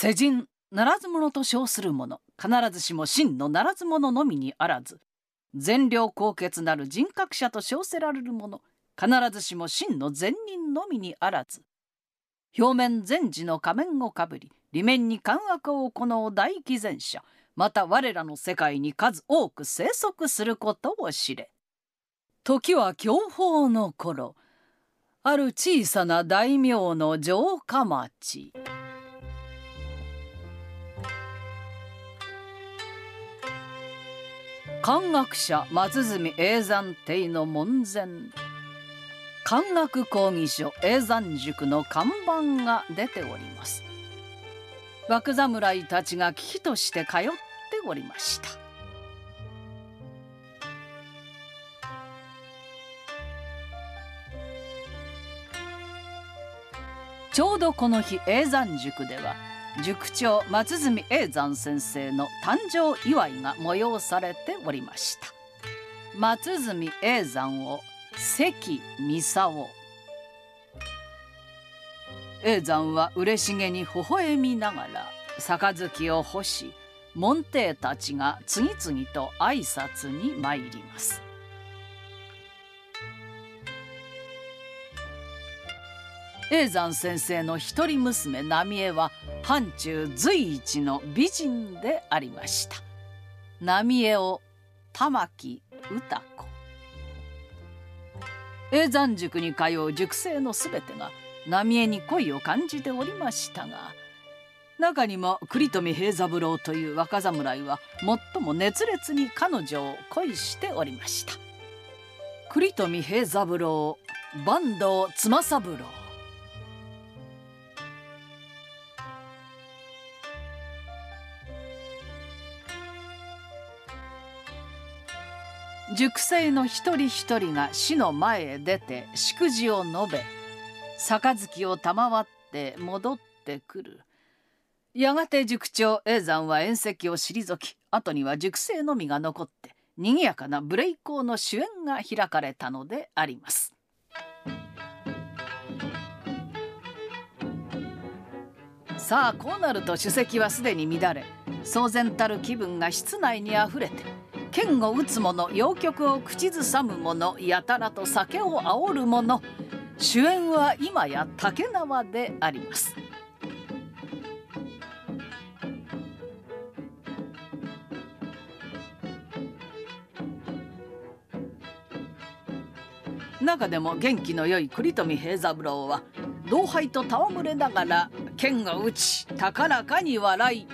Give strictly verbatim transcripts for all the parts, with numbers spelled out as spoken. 世人ならず者と称する者、必ずしも真のならず者のみにあらず、善良高潔なる人格者と称せられる者、必ずしも真の善人のみにあらず、表面善事の仮面をかぶり、裏面に奸悪を行う大偽善者、また我らの世界に数多く生息することを知れ。時は享保の頃、ある小さな大名の城下町。漢学者松住叡山邸の門前、漢学講義所叡山塾の看板が出ております。若侍たちが貴妃として通っておりました。ちょうどこの日、叡山塾では塾長松住叡山先生の誕生祝いが催されておりました。松住叡山を関美竿、叡山は嬉しげに微笑みながら杯を干し、門弟たちが次々と挨拶に参ります。叡山先生の一人娘浪江は藩中随一の美人でありました。浪江を玉木歌子。叡山塾に通う塾生のすべてが浪江に恋を感じておりましたが、中にも栗富平三郎という若侍は最も熱烈に彼女を恋しておりました。栗富平三郎、坂東妻三郎。塾生の一人一人が師の前へ出て祝辞を述べ、杯を賜って戻ってくる。やがて塾長叡山は宴席を退き、後には塾生のみが残って賑やかな無礼講の酒宴が開かれたのであります。さあ、こうなると酒席はすでに乱れ、騒然たる気分が室内にあふれて、剣を打つ者、謡曲を口ずさむ者、やたらと酒を煽る者、酒宴は今や竹縄であります。中でも元気の良い栗富平三郎は同輩と戯れながら剣を打ち、高らかに笑い、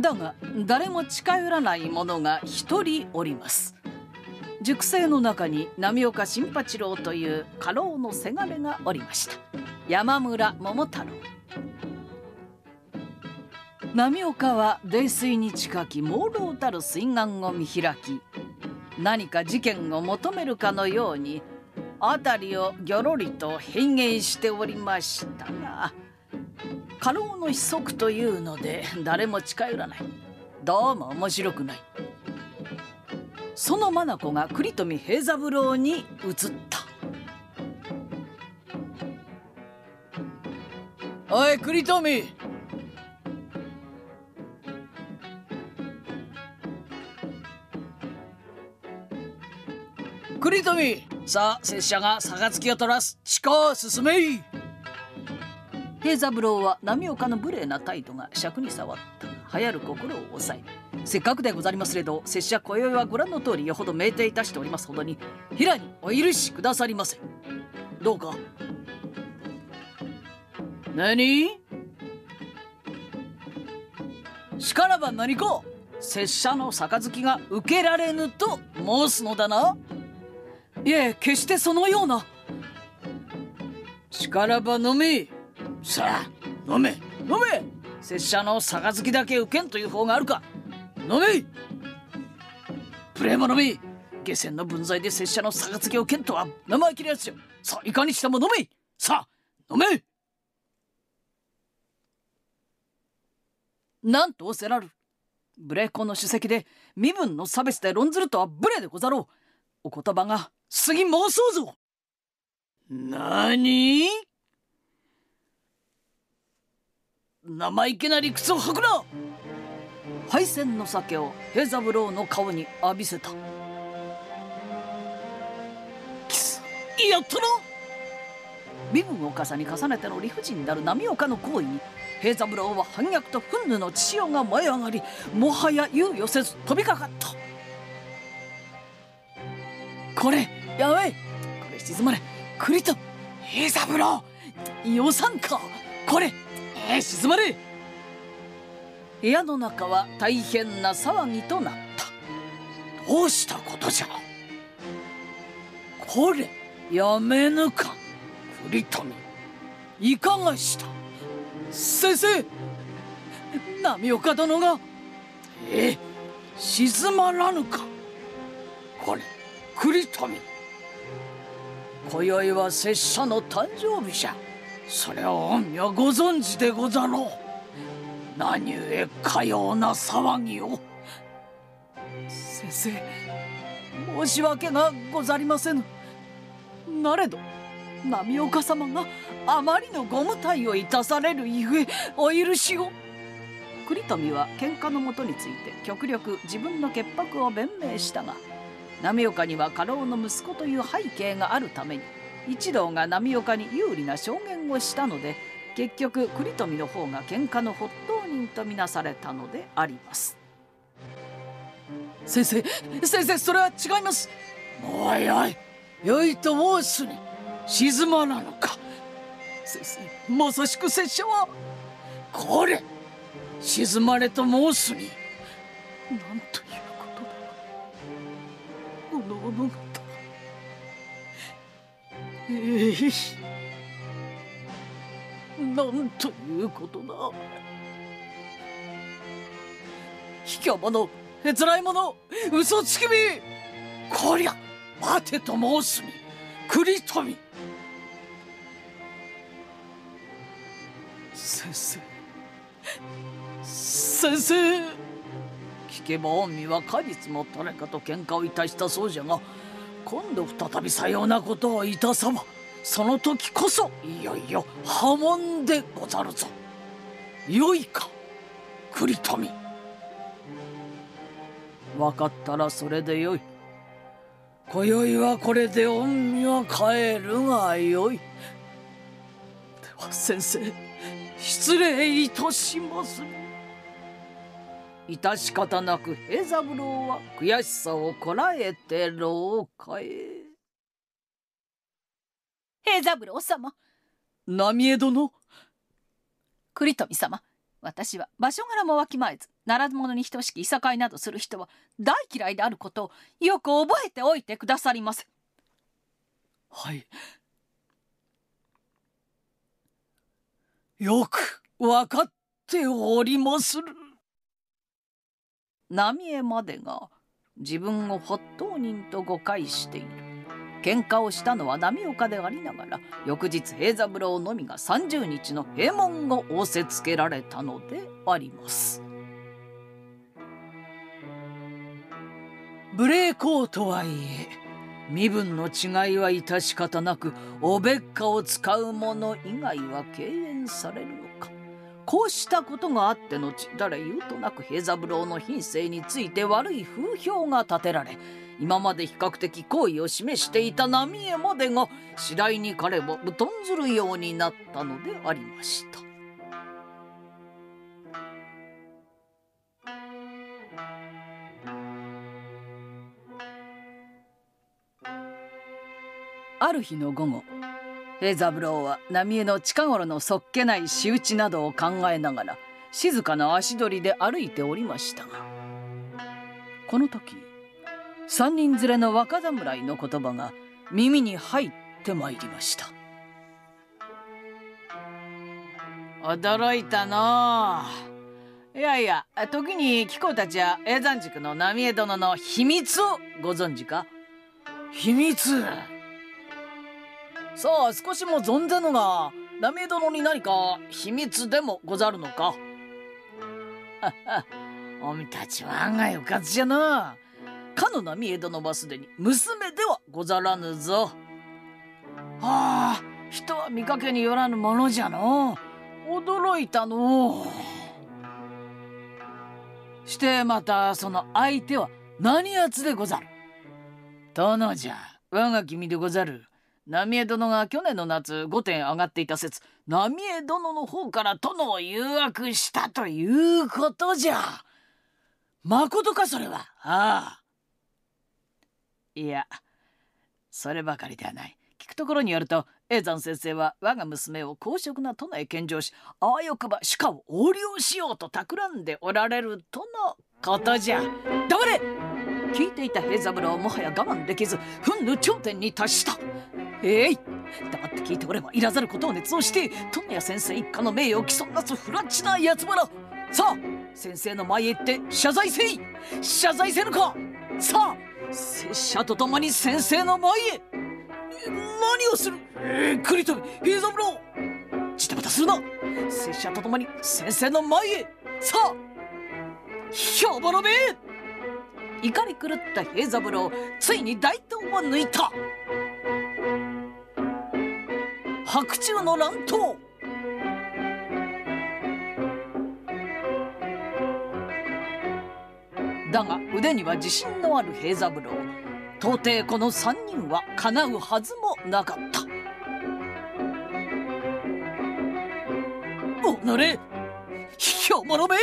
だが誰も近寄らない者が一人おります。塾生の中に浪岡新八郎という家老のせがれがおりました。山村桃太郎、浪岡は泥酔に近き朦朧たる水眼を見開き、何か事件を求めるかのように辺りをぎょろりと変幻しておりましたが、家老の秘策というので誰も近寄らない。どうも面白くない。その眼が栗富平三郎に移った。おい栗富、くりとび。さあ拙者が杯を取らす。地下を進め。平三郎は浪岡の無礼な態度が尺に触った。流行る心を抑え、せっかくでござりますれど、拙者今宵はご覧の通りよほど酩酊いたしておりますほどに、平にお許しくださりませ。どうか。何？しからば何か、拙者の杯が受けられぬと申すのだな。いえ、決してそのような。しからば飲め。さあ、飲め。飲め。拙者の杯だけ受けんという方があるか。飲め。プレーも飲め。下船の分際で拙者の杯を受けんとは生意気なやつよ。さあ、いかにしても飲め。さあ、飲め。なんとおせらる。無礼講の主席で身分の差別で論ずるとは無礼でござろう。お言葉が過ぎ申そうぞ。なに？生意気な理屈を吐くな。敗戦の酒を平三郎の顔に浴びせた。キス、やったな。身分を重ね重ねての理不尽なる浪岡の行為に平三郎は反逆と憤怒の血潮が舞い上がり、もはや猶予せず飛びかかった。これやめい、これ静まれ。栗と平三郎よさんか、これ、えー、静まれ。部屋の中は大変な騒ぎとなった。どうしたことじゃ。これやめぬか栗と、いかがした。先生、浪岡殿が。え、静まらぬか。これ、栗富。今宵は拙者の誕生日じゃ。それを御身はご存知でござろう。何故かような騒ぎを。先生、申し訳がござりませぬ。なれど浪岡様があまりのご無体をいたされるゆえお許しを。栗富は喧嘩のもとについて極力自分の潔白を弁明したが、浪岡には家老の息子という背景があるために一同が浪岡に有利な証言をしたので、結局栗富の方が喧嘩の発動人とみなされたのであります。先生、先生、それは違います。おいおい、よいと申すに静まらぬか。先生、まさしく拙者は。これ、静まれと申すに。なんということだ。おのおの方。えー、なんということだ。卑怯者、へつらい者、嘘つきみ。こりゃ、待てと申すに。栗富。先生、先生、聞けば御身は過日も誰かと喧嘩をいたしたそうじゃが、今度再びさようなことをいたさば、その時こそいよいよ破門でござるぞ。よいか栗富。分かったらそれでよい。今宵はこれで御身は帰るがよい。では先生、失礼いたします。致し方なく平三郎は悔しさをこらえて廊下へ。平三郎様。浪江殿。栗富様、私は場所柄もわきまえず、ならず者に等しきいさかいなどする人は大嫌いであることをよく覚えておいてくださりませ。はい。よくわかっておりまする。浪江までが自分を発当人と誤解している。喧嘩をしたのは浪岡でありながら、翌日平三郎のみがさんじゅうにちの閉門を仰せつけられたのであります。無礼講とはいえ身分の違いは致し方なく、おべっかを使う者以外は敬遠されるのか。こうしたことがあって後、誰言うとなく平三郎の品性について悪い風評が立てられ、今まで比較的好意を示していた浪江までが次第に彼をぶとんずるようになったのでありました。ある日の午後、平三郎は浪江の近頃のそっけない仕打ちなどを考えながら静かな足取りで歩いておりましたが、この時三人連れの若侍の言葉が耳に入ってまいりました。驚いたのう。いやいや、時に貴公たちは永山塾の浪江殿の秘密をご存知か。秘密。さあ、少しも存ぜぬが、浪江殿に何か秘密でもござるのか。おみたちは案外おかずじゃな。かの浪江殿はすでに娘ではござらぬぞ。はあ、人は見かけによらぬものじゃの。驚いたの。してまたその相手は何やつでござる。殿じゃ、我が君でござる。浪江殿が去年の夏ごてん上がっていた説、浪江殿の方から殿を誘惑したということじゃ。まことかそれは。ああ、いや、そればかりではない。聞くところによると、永山先生は我が娘を公職な殿へ献上し、あわよくば主家を横領しようと企んでおられるとのことじゃ。黙れ。聞いていた平三郎はもはや我慢できず、憤怒頂点に達した。えい、黙って聞いておればいらざることを捏造して殿や先生一家の名誉を毀損なす不埒なやつばら。さあ、先生の前へ行って謝罪せい。謝罪せぬか。さあ、拙者と共に先生の前へ。何をする。えー、栗飛び平三郎、じたばたするな。拙者と共に先生の前へ。さあ、ひょばらめ。怒り狂った平三郎、ついに大刀を抜いた。白昼の乱闘。だが腕には自信のある平三郎、到底このさんにんはかなうはずもなかった。おのれ、ひょもろめ。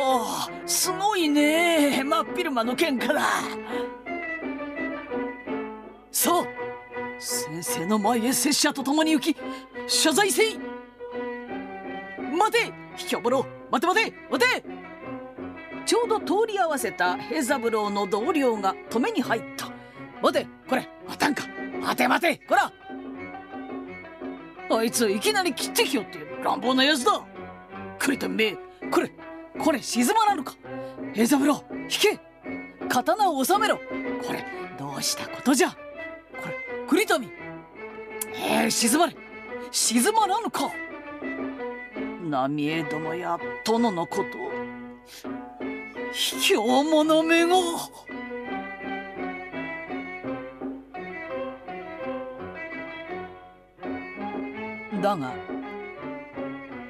ああ、すごいね、真っ昼間の喧嘩だ。さあ、先生の前へ拙者と共に行き謝罪せい。待て、ひょぼろ、待て待て待て。ちょうど通り合わせた平三郎の同僚が止めに入った。待て、これ待たんか。待て待て、こら、あいついきなり切ってきよって乱暴なやつだ。くれてめえ、これこれ静まらぬか。平三郎、引け。刀を収めろ。これどうしたことじゃ。これ栗富、えー、静まれ。静まらぬか。浪江殿や殿のこと、卑怯者めが。だが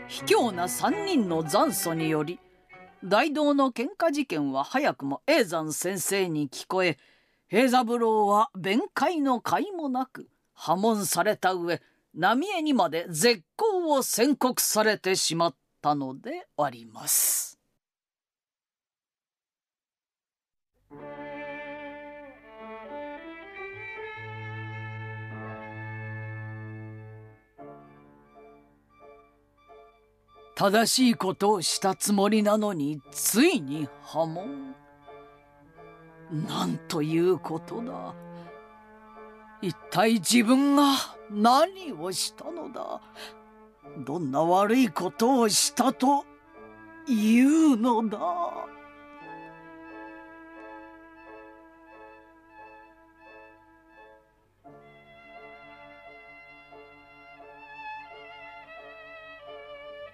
卑怯な三人の残訴により、大同の喧嘩事件は早くも永山先生に聞こえ、平三郎は弁解の甲斐もなく破門された上、浪江にまで絶交を宣告されてしまったのであります。正しいことをしたつもりなのに、ついに破門。なんということだ。一体自分が何をしたのだ。どんな悪いことをしたというのだ。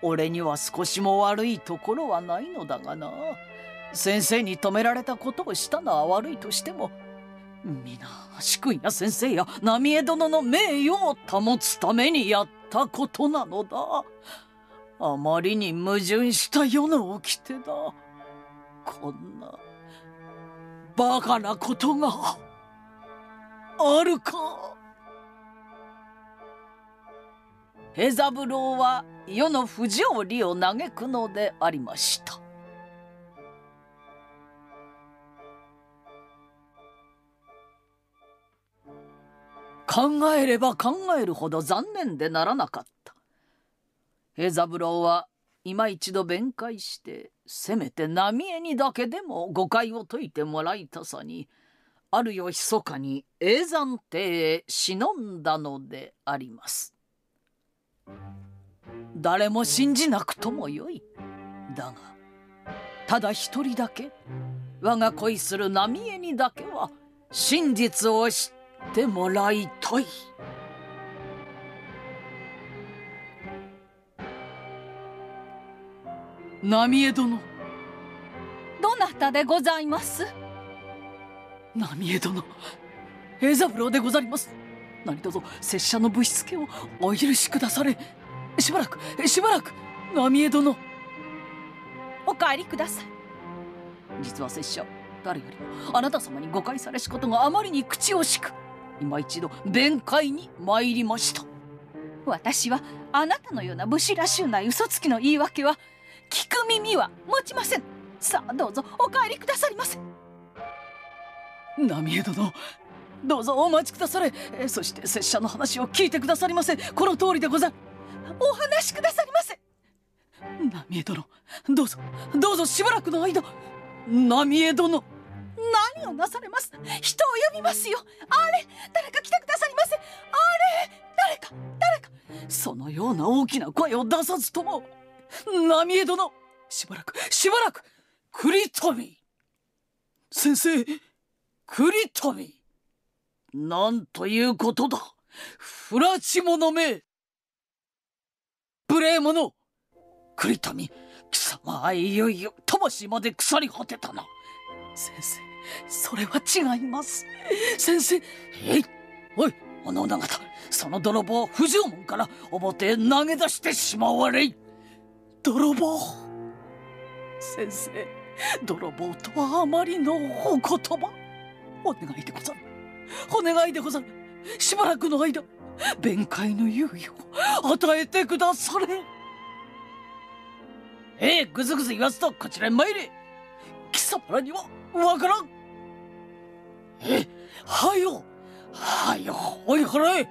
俺には少しも悪いところはないのだがな。先生に止められたことをしたのは悪いとしても、皆主君や先生や浪江殿の名誉を保つためにやったことなのだ。あまりに矛盾した世の掟だ。こんなバカなことがあるか。平三郎は世の不条理を嘆くのでありました。考えれば考えるほど残念でならなかった。平三郎は今一度弁解して、せめて浪江にだけでも誤解を解いてもらいたさに、ある夜密かに叡山邸へ忍んだのであります。誰も信じなくともよい。だがただ一人だけ、我が恋する浪江にだけは真実を知ってもらいたい。浪江殿、どなたでございます？浪江殿、平三郎でござります。何とぞ拙者のぶしつけをお許しくだされ。しばらくしばらく、浪江殿。お帰りください。実は拙者、誰よりもあなた様に誤解されしことがあまりに口惜しく、今一度弁解に参りました。私はあなたのような武士らしゅうない嘘つきの言い訳は聞く耳は持ちません。さあどうぞお帰りくださりませ。浪江殿、どうぞお待ちくだされ。そして拙者の話を聞いてくださりませ。この通りでござる。お話しくださりませ。浪江殿、どうぞどうぞしばらくの間、浪江殿。何をなされます。人を呼びますよ。あれ、誰か来てくださりませ。あれ、誰か誰か。そのような大きな声を出さずとも。浪江殿、しばらくしばらく。栗谷先生、栗谷、なんということだ。不埒者め、無礼者栗谷、貴様はいよいよ魂まで腐り果てたな。先生、それは違います。先生、えい、おい、おのおな方、その泥棒を不条門から表へ投げ出してしまわれい。泥棒、先生、泥棒とはあまりのお言葉、お願いでござる、お願いでござる。しばらくの間、弁解の猶予を与えてくだされ。ええ、ぐずぐず言わずとこちらへ参れ。貴様らにはわからん。ええ、はよはよ追い払え。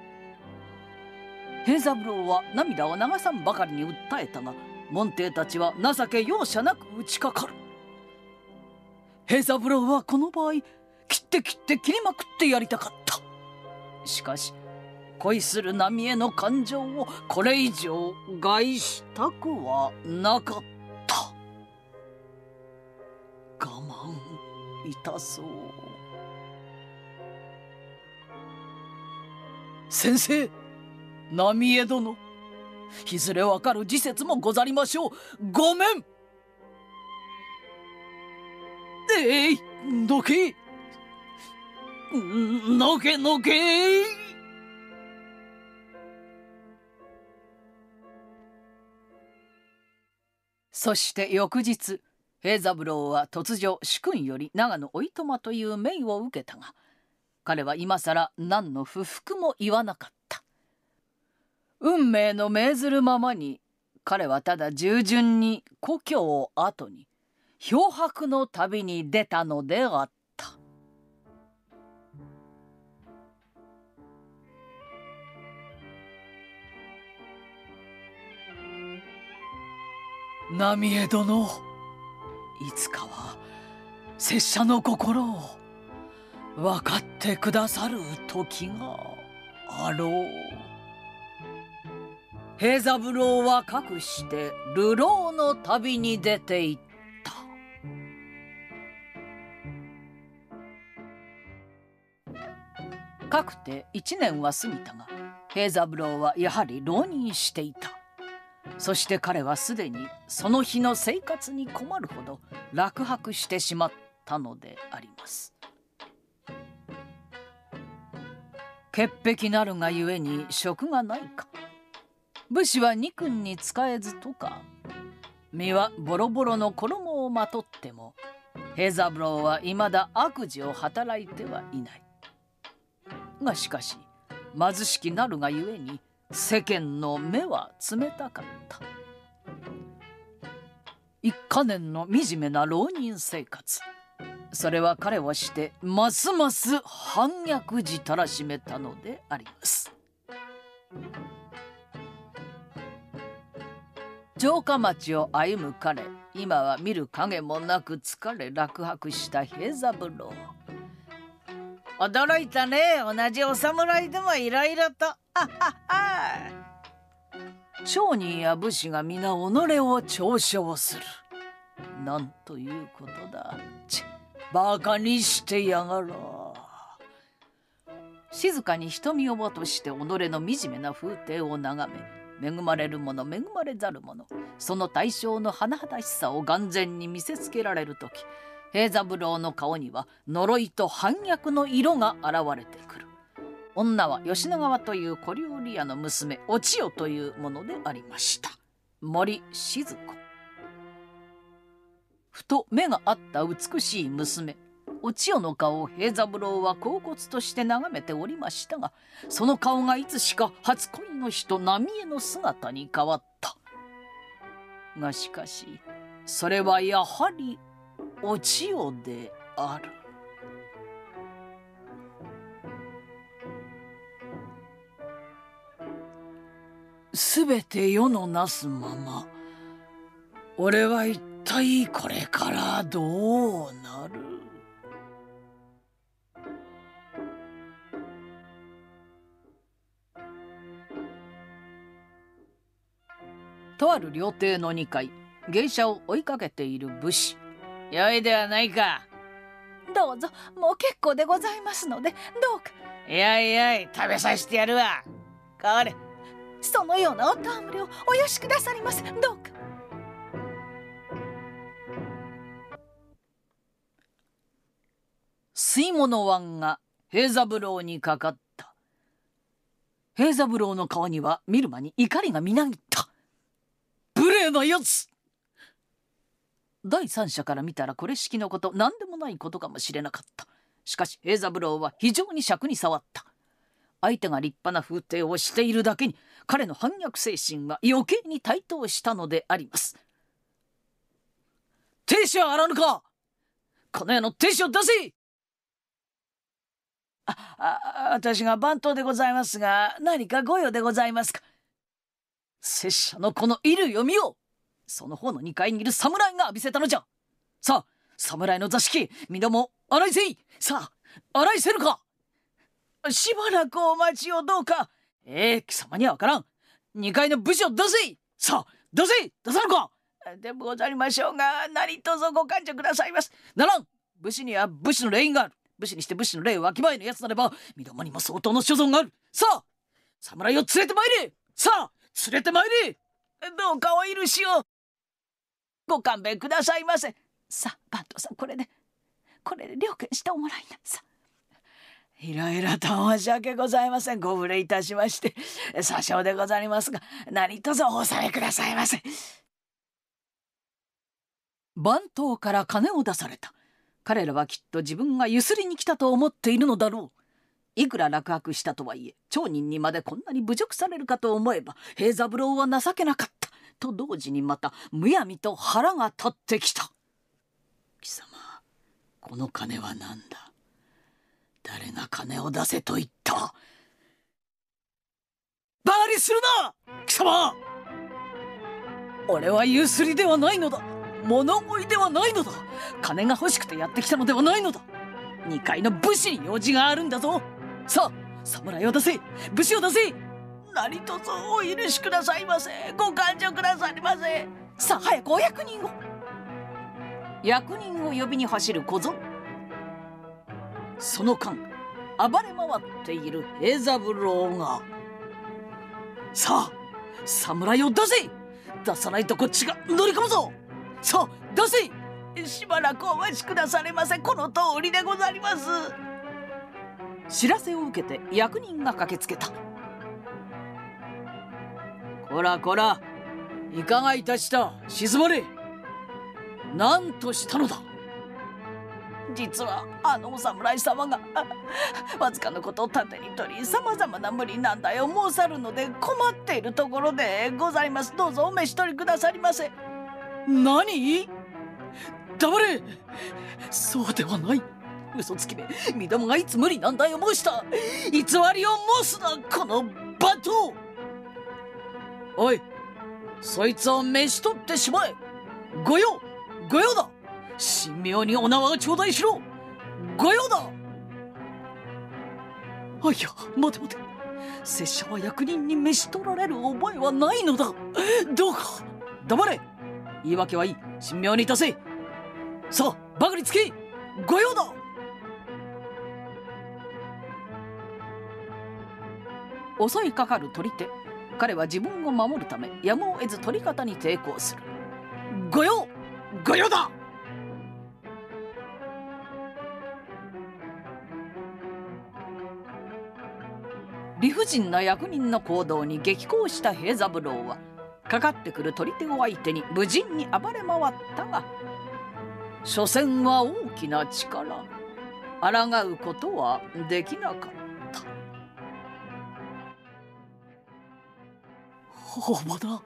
平三郎は涙を流さんばかりに訴えたが、門弟たちは情け容赦なく打ちかかる。平三郎はこの場合、切って切って切りまくってやりたかった。しかし恋する浪江の感情をこれ以上害したくはなかった。我慢いたそう。先生、浪江殿、いずれわかる時節もござりましょう。ごめん。えい、のけのけのけ。そして翌日、平三郎は突如主君より長野お暇という命を受けたが、彼は今さら何の不服も言わなかった。運命の命ずるままに、彼はただ従順に故郷を後に漂泊の旅に出たのであった。浪江殿、いつかは拙者の心を分かってくださる時があろう。平三郎はかくして流浪の旅に出ていった。かくていちねんは過ぎたが、平三郎はやはり浪人していた。そして彼はすでにその日の生活に困るほど落泊してしまったのであります。潔癖なるがゆえに職がないか、武士は二君に仕えずとか。身はボロボロの衣をまとっても、平三郎はいまだ悪事を働いてはいない。がしかし貧しきなるがゆえに世間の目は冷たかった。一か年の惨めな浪人生活、それは彼をしてますます反逆じたらしめたのであります。城下町を歩む彼、今は見る影もなく疲れ落泊した平三郎。驚いたね、同じお侍でもいろいろと。商人や武士が皆己を嘲笑する。なんということだ。ちバカにしてやがろう。静かに瞳を落として己の惨めな風景を眺め、恵まれるもの恵まれざるもの、その対象の甚だしさを眼前に見せつけられる時、平三郎の顔には呪いと反逆の色が現れてくる。女は吉野川という小料理屋の娘お千代というものでありました。森静子。ふと目が合った美しい娘お千代の顔を平三郎は恍惚として眺めておりましたが、その顔がいつしか初恋の人浪江の姿に変わった。がしかしそれはやはりお千代である。すべて世のなすまま、俺は一体これからどうなる。とある料亭のにかい、芸者を追いかけている武士。よいではないか。どうぞ、もう結構でございますので、どうか。いやいやい、食べさせてやるわ。これ。そのようなお戯れをおよしくださります。どうか。吸い物椀が平三郎にかかった。平三郎の顔には見る間に怒りがみなぎった。無礼なやつ。第三者から見たらこれしきのこと、何でもないことかもしれなかった。しかし平三郎は非常に尺に触った。相手が立派な風体をしているだけに、彼の反逆精神は余計に台頭したのであります。亭主はあらぬか。この世の亭主を出せ。ああ、私が番頭でございますが、何かご用でございますか。拙者のこの衣類を見よう。その方のにかいにいる侍が浴びせたのじゃ。さあ、侍の座敷、身ども洗いせい。さあ、洗いせるか。しばらくお待ちをどうか。ええ、貴様にはわからん。二階の武士を出せ。さあ、出せ。出さぬか。でもござりましょうが、何とぞご勘定くださいます。ならん。武士には武士の礼がある。武士にして武士の礼をわきまえぬやつなれば、身どもにも相当の所存がある。さあ、侍を連れてまいれ。さあ、連れてまいれ。どうかお許しを。ご勘弁くださいませ。さあ、番頭さん、これで、これで了見しておもらいなさい。いろいろと申し訳ございません。ご無礼いたしまして詐称でございますが、何とぞお納めくださいませ。番頭から金を出された。彼らはきっと自分がゆすりに来たと思っているのだろう。いくら落泊したとはいえ、町人にまでこんなに侮辱されるかと思えば、平三郎は情けなかったと同時に、またむやみと腹が立ってきた。貴様、この金は何だ。誰が金を出せと言った。バカにするな。貴様、俺はゆすりではないのだ。物乞いではないのだ。金が欲しくてやってきたのではないのだ。二階の武士に用事があるんだぞ。さあ、侍を出せ。武士を出せ。何とぞお許しくださいませ。ご勘定くださりませ。さあ、早くお役人を。役人を呼びに走る小僧。その間、暴れ回っている平三郎が、さあ、侍を出せ。出さないとこっちが乗り込むぞ。さあ、出せ。しばらくお待ちくだされませ。この通りでござります。知らせを受けて役人が駆けつけた。こらこら、いかがいたした、静まれ。何としたのだ。実はあのお侍様がわずかのことを盾に取り、さまざまな無理難題を申さるので困っているところでございます。どうぞお召し取りくださりませ。何、黙れ。そうではない、嘘つきめ、身どもがいつ無理難題を申した、偽りを申すな、この馬頭。おい、そいつを召し取ってしまえ。御用、御用だ。神妙にお縄を頂戴しろ。御用だ。あ、いや、待て待て、拙者は役人に召し取られる覚えはないのだ。どうか黙れ。言い訳はいい、神妙にいたせ。さあ、バカにつけ、御用だ。襲いかかる取り手、彼は自分を守るためやむを得ず取り方に抵抗する。御用、御用だ。理不尽な役人の行動に激高した平三郎は、かかってくる取り手を相手に無尽に暴れ回ったが、所詮は大きな力、抗うことはできなかった。おまだ、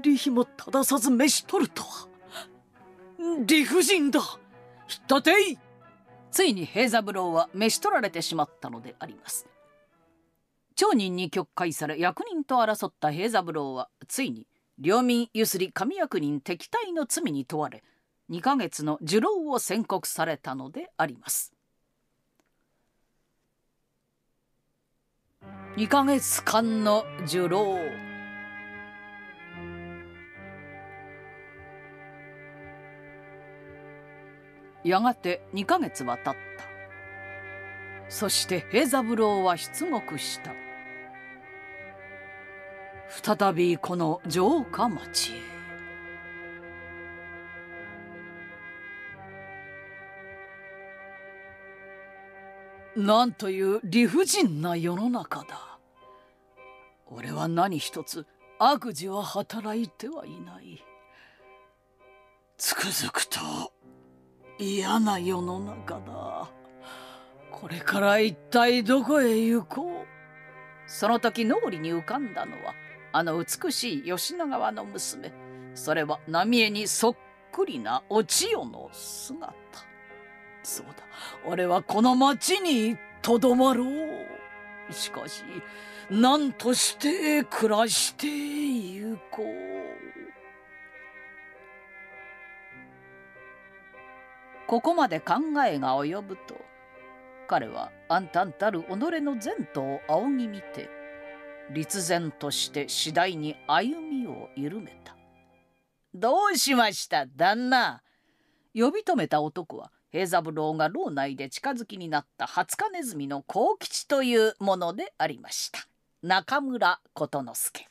理非も正さず召し取るとは、理不尽だ、ひったてい。ついに平三郎は召し取られてしまったのであります。町人に曲解され役人と争った平三郎は、ついに領民ゆすり上役人敵対の罪に問われ、にかげつの受牢を宣告されたのであります。にかげつかんの受牢。やがてにかげつは経った。そして平三郎は出獄した。再びこの城下町へ。なんという理不尽な世の中だ。俺は何一つ悪事は働いてはいない。つくづくと嫌な世の中だ。これから一体どこへ行こう。その時脳裏に浮かんだのは、あの美しい吉野川の娘、それは浪江にそっくりなお千代の姿。そうだ、俺はこの町にとどまろう。しかし何として暮らしてゆこう。ここまで考えが及ぶと、彼は暗澹たる己の前途を仰ぎ見て、立然として次第に歩みを緩めた。どうしました、旦那。呼び止めた男は、平三郎が牢内で近づきになったハツカネズミの幸吉というものでありました。中村琴之助。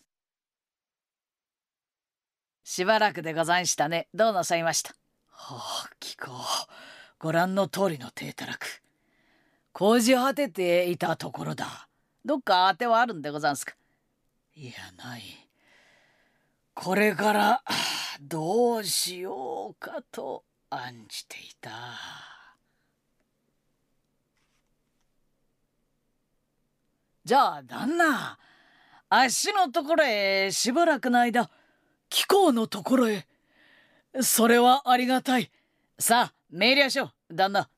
しばらくでござんしたね。どうなさいました。はあ、貴公、ご覧の通りの体たらく、工事果てていたところだ。どっか当てはあるんでござんすか。いや、ない。これからどうしようかと案じていた。じゃあ旦那、あっしのところへしばらくの間、貴公のところへ。それはありがたい。さあ命令しよう、旦那。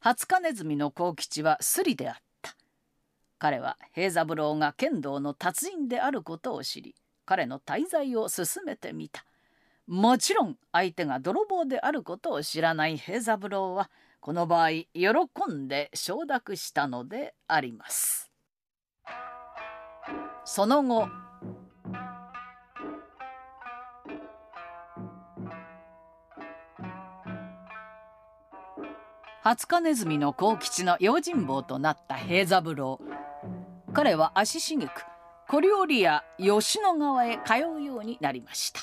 ハツカネズミの幸吉はスリであった。彼は平三郎が剣道の達人であることを知り、彼の滞在を進めてみた。もちろん相手が泥棒であることを知らない平三郎は、この場合喜んで承諾したのであります。その後、ハツカネズミの幸吉の用心棒となった平三郎、彼は足しげく小料理屋吉野川へ通うようになりました。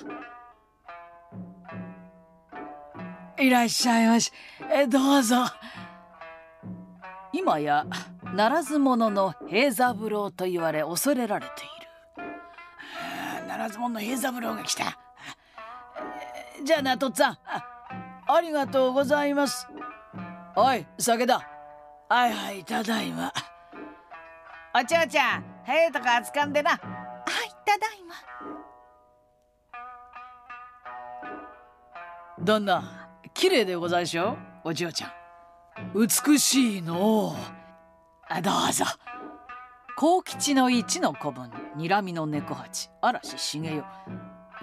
いらっしゃいまし。え、どうぞ。今やならず者の平三郎と言われ恐れられている。ならず者の平三郎が来た。じゃあな、とっつぁん、 あ, ありがとうございます。おい、酒だ。はいはい、ただいま。おちょうちゃん、早いとこ掴んでな。はい、ただいま。旦那、綺麗でございしょう。おちょうちゃん、美しいのう。あ、どうぞ。幸吉の一の子分、にらみの猫八、嵐茂よ。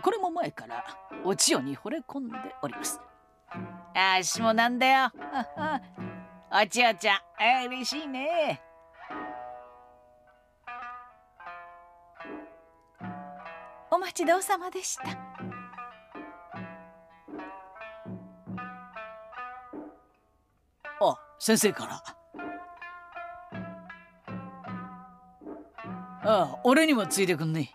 これも前からお千代に惚れ込んでおります。あしもなんだよ。お千代ちゃん、嬉しいね。お待ちどうさまでした。あ、先生から。ああ、俺にもついてくんね。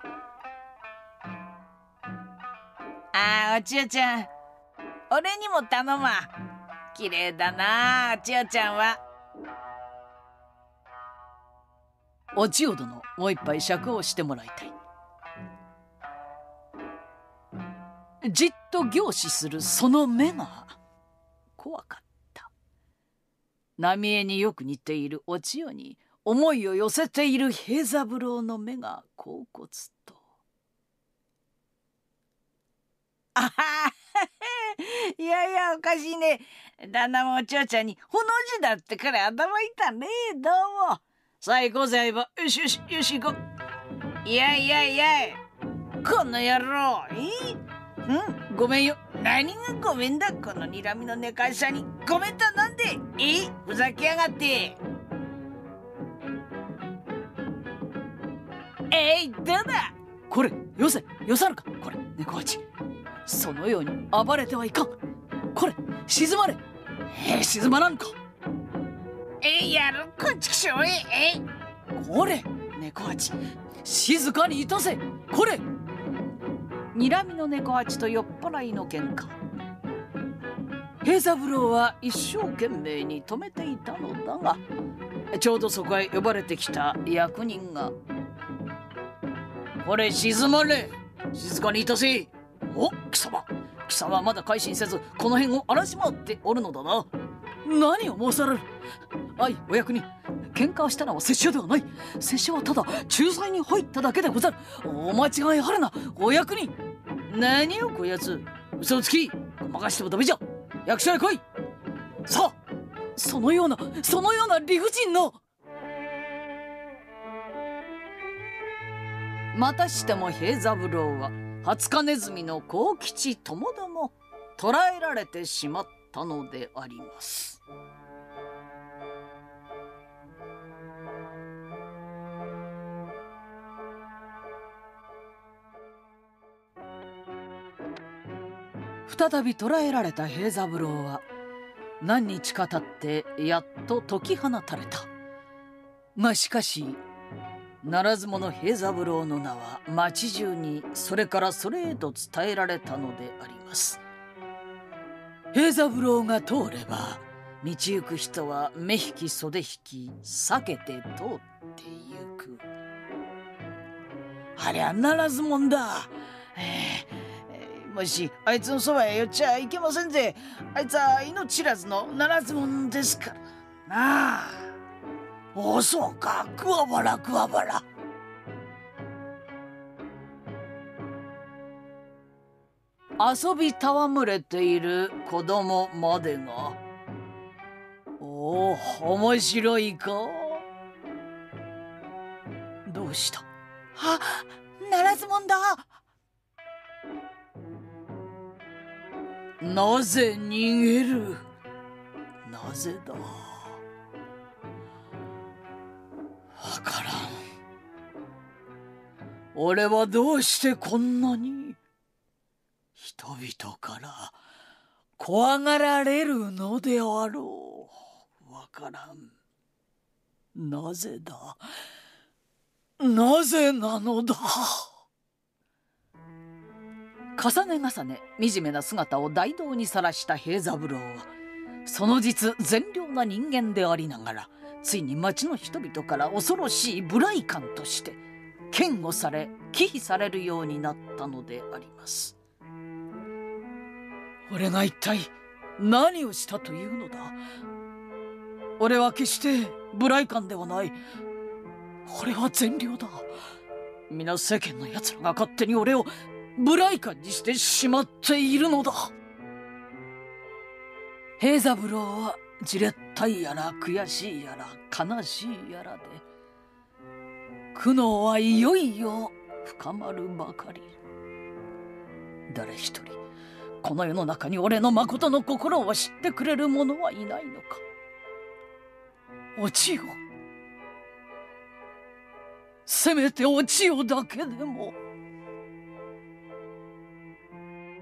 ああ、お千代ちゃん、俺にも頼ま。綺麗だな、お千代ちゃんは。お千代殿、もう一杯酌をしてもらいたい。じっと凝視するその目が怖かった。浪江によく似ているお千代に思いを寄せている平三郎の目が恍惚と。あはいやいや、おかしいね。旦那もおちょうちゃんにほの字だってから、頭いたね。どうも。さあ行こうぜ、相葉。よしよしよし行こう。いやいやいや、この野郎。えん、ごめんよ。何がごめんだ。この睨みの寝かしさにごめんだなんで。え、ふざけやがって。えい、どうだこれ。よせ、よさるかこれ、猫八。そのように暴れてはいかん。これ、静まれ。えー、静まらんか。えい、やるこっちくしょう。えい、これ、猫八、静かにいたせ。これ、にらみの猫八と酔っ払いの喧嘩。平三郎は一生懸命に止めていたのだが、ちょうどそこへ呼ばれてきた役人が。これ、静まれ。静かにいたせ。お、貴様、貴様はまだ改心せず、この辺を荒らし回っておるのだな。何を申される。あい、お役人、喧嘩をしたのは拙者ではない。拙者はただ仲裁に入っただけでござる。お間違いあるな、お役人。何をこやつ、嘘つき。ごまかしてもダメじゃ。役所へ来い。さあ、そのような、そのような理不尽の。またしても平三郎はハツカネズミの幸吉ともども捕らえられてしまったのであります。再び捕らえられた平三郎は何日か経ってやっと解き放たれたが、しかしならず者平三郎の名は町中にそれからそれへと伝えられたのであります。平三郎が通れば道行く人は目引き袖引き避けて通ってゆく。ありゃならず者だ。えー、もしあいつのそばへ寄っちゃいけませんぜ。あいつは命知らずのならず者ですからなあ。お、そうか、くわばらくわばら。遊び戯れている子供までが。おお、面白いか。どうした。あ、ならずもんだ。なぜ逃げる。なぜだ。わからん。俺はどうしてこんなに人々から怖がられるのであろう。わからん。なぜだ。なぜなのだ。重ね重ね惨めな姿を大道にさらした平三郎はその実善良な人間でありながらついに町の人々から恐ろしい無頼漢として嫌悪され忌避されるようになったのであります。俺が一体何をしたというのだ。俺は決して無頼漢ではない。俺は善良だ。皆世間の奴らが勝手に俺を無頼漢にしてしまっているのだ。平三郎はじれったいやら悔しいやら悲しいやらで苦悩はいよいよ深まるばかり。誰一人この世の中に俺の誠の心を知ってくれる者はいないのか。お千代、せめてお千代だけでも。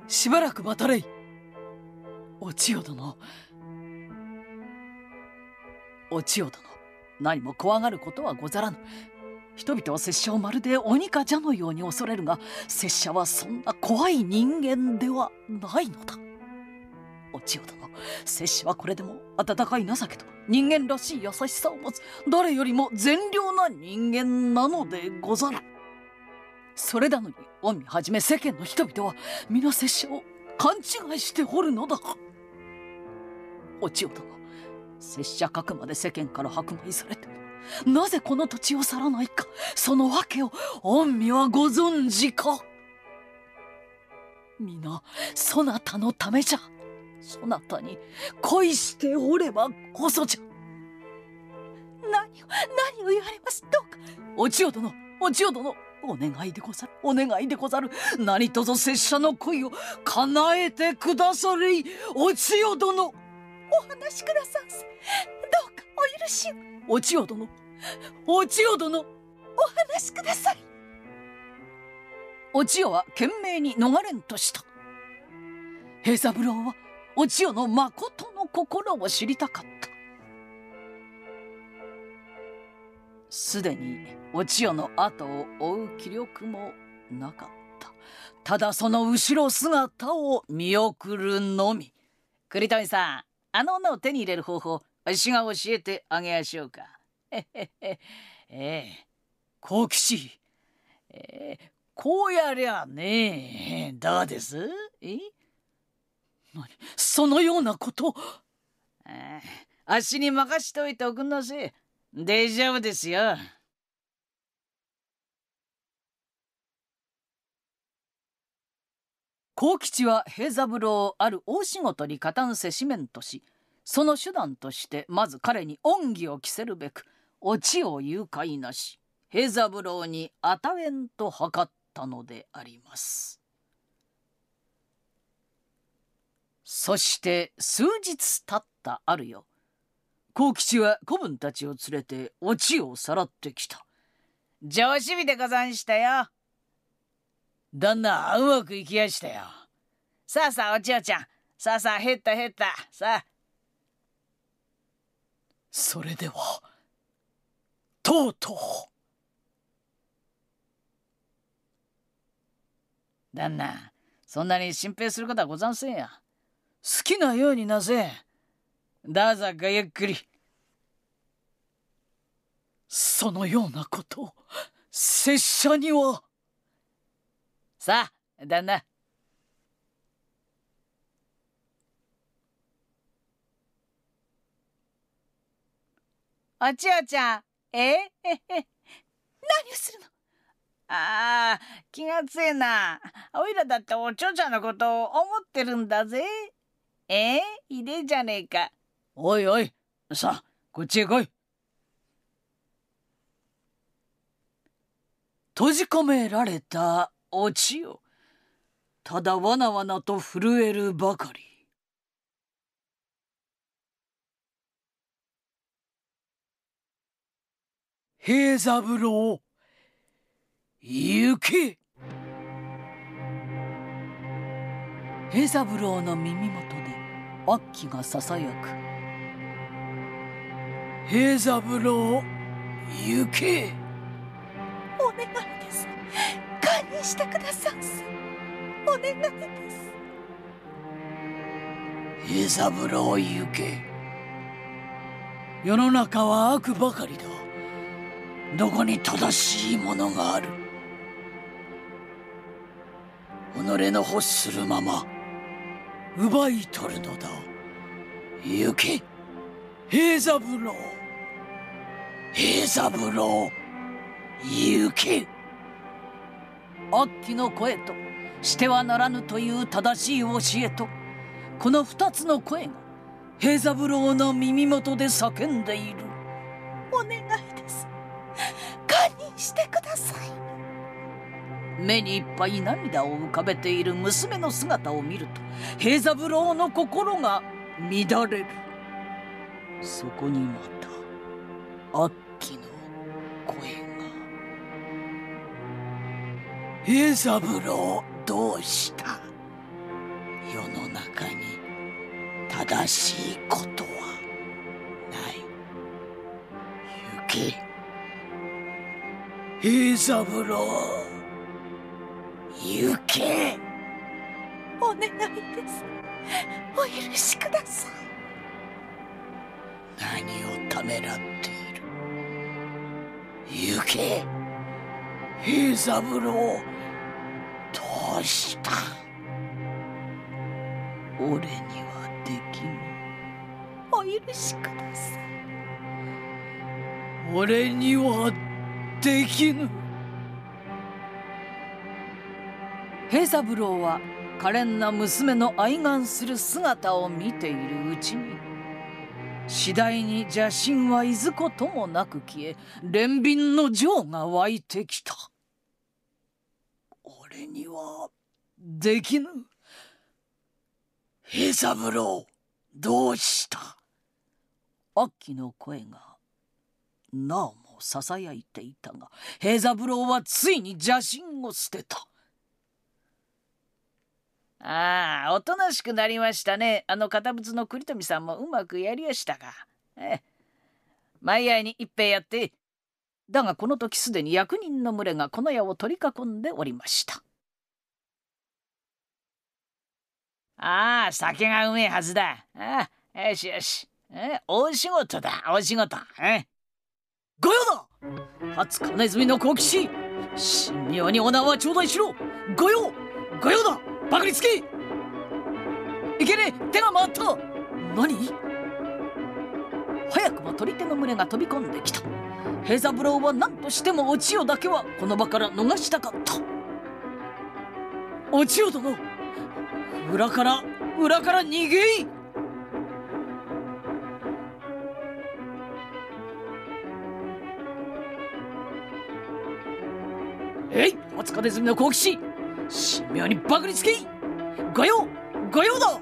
しばらく待たれい。お千代殿、お千代殿、何も怖がることはござらぬ。人々は拙者をまるで鬼か蛇のように恐れるが、拙者はそんな怖い人間ではないのだ。お千代殿、拙者はこれでも温かい情けと人間らしい優しさを持つ誰よりも善良な人間なのでござる。それなのに御身はじめ世間の人々は皆拙者を勘違いしておるのだ。お千代殿、拙者かくまで世間から迫害されてもなぜこの土地を去らないか、その訳を御身はご存知か。皆そなたのためじゃ。そなたに恋しておればこそじゃ。何を何を言われます。どうかお千代殿、お千代殿、お願いでござる、お願いでござる。何とぞ拙者の恋を叶えてくだされい。お千代殿、お話しくださんせ。どうかお許しを。お千代殿、お千代殿、お話しください。お千代は懸命に逃れんとした。平三郎はお千代のまことの心を知りたかった。すでにお千代の後を追う気力もなかった。ただその後ろ姿を見送るのみ。栗谷さん、あの女を手に入れる方法、わしが教えてあげやしょうか。ええええ、好奇心、ええ、こうやりゃねえ。どうです。え何そのようなことを。ああ、あっしに任しておいておくんなせえ。大丈夫ですよ。幸吉は平三郎をある大仕事に加担せしめんとし、その手段としてまず彼に恩義を着せるべくお千代を誘拐なし平三郎に与えんと図ったのであります。そして数日経ったある夜、幸吉は子分たちを連れてお千代をさらってきた。上司日でござんしたよ。旦那、うまくいきやしたよ。さあさあお千代ちゃん、さあさあ減った減った、さあ。それではとうとう。旦那、そんなに心配することはござんせんや。好きなようになせ。だざがゆっくり。そのようなことを拙者には。さあ旦那。お千代ちゃん、ええええ、何をするの。ああ、気がつえな。おいらだってお千代ちゃんのことを思ってるんだぜ。ええ、ひでえじゃねえか。おいおい、さあこっちへ来い。閉じ込められたお千代、ただわなわなと震えるばかり。平三郎、行け。平三郎の耳元で悪鬼がささやく。平三郎、行け。お願いです、堪忍してくださんす。お願いです。平三郎、行け。世の中は悪ばかりだ。どこに正しいものがある？己の欲するまま奪い取るのだ。行け、平三郎。平三郎、行け。悪鬼の声としてはならぬという正しい教えと、この二つの声が平三郎の耳元で叫んでいる。お願いです、堪忍してください。目にいっぱい涙を浮かべている娘の姿を見ると、平三郎の心が乱れる。そこにまた悪鬼の声が。平三郎、どうした？世の中に正しいことはない。行け、平三郎。行け。お願いです、お許しください。何をためらっている？行け、平三郎。どうした？俺にはできぬ。お許しください。俺にはできぬ。平三郎は可憐な娘の哀願する姿を見ているうちに、次第に邪心はいずこともなく消え、憐憫の情が湧いてきた。俺にはできぬ。平三郎、どうした？悪鬼の声がなおもささやいていたが、平三郎はついに邪心を捨てた。ああ、おとなしくなりましたね。あの堅物の栗富さんもうまくやりやしたが、ええ、毎夜に一杯やって。だがこの時すでに役人の群れがこの矢を取り囲んでおりました。ああ、酒がうめえはずだ。ああ、よしよし、え、大仕事だ、大仕事。え、御用だ、初金泉の好奇心、神妙にお縄は頂戴しろ。御用、御用だ、パクリつけ。いけねえ、手が回った。何、早くも取り手の群れが飛び込んできた。平三郎は何としてもお千代だけはこの場から逃したかった。お千代殿、裏から裏から逃げい。えい、お疲れずみの好奇心、神妙にバグりつけ。御用、御用だ。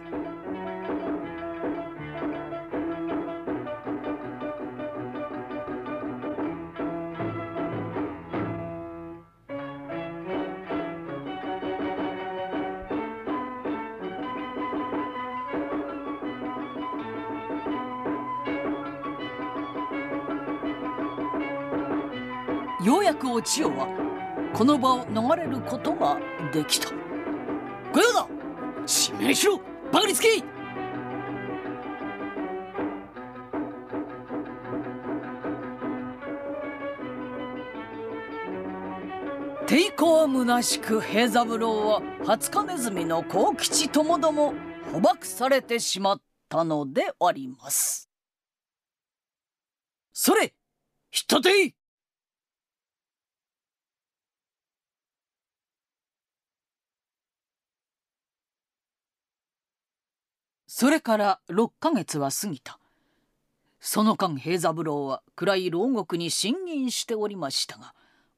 ようやくお千代はこの場を逃れることができた。御用だ、指名しろ、バカにつけ。抵抗むなしく平三郎は初金泉の幸吉ともども捕獲されてしまったのであります。それ、ひとてい。それからろっかげつは過ぎた。その間平三郎は暗い牢獄に侵入しておりましたが、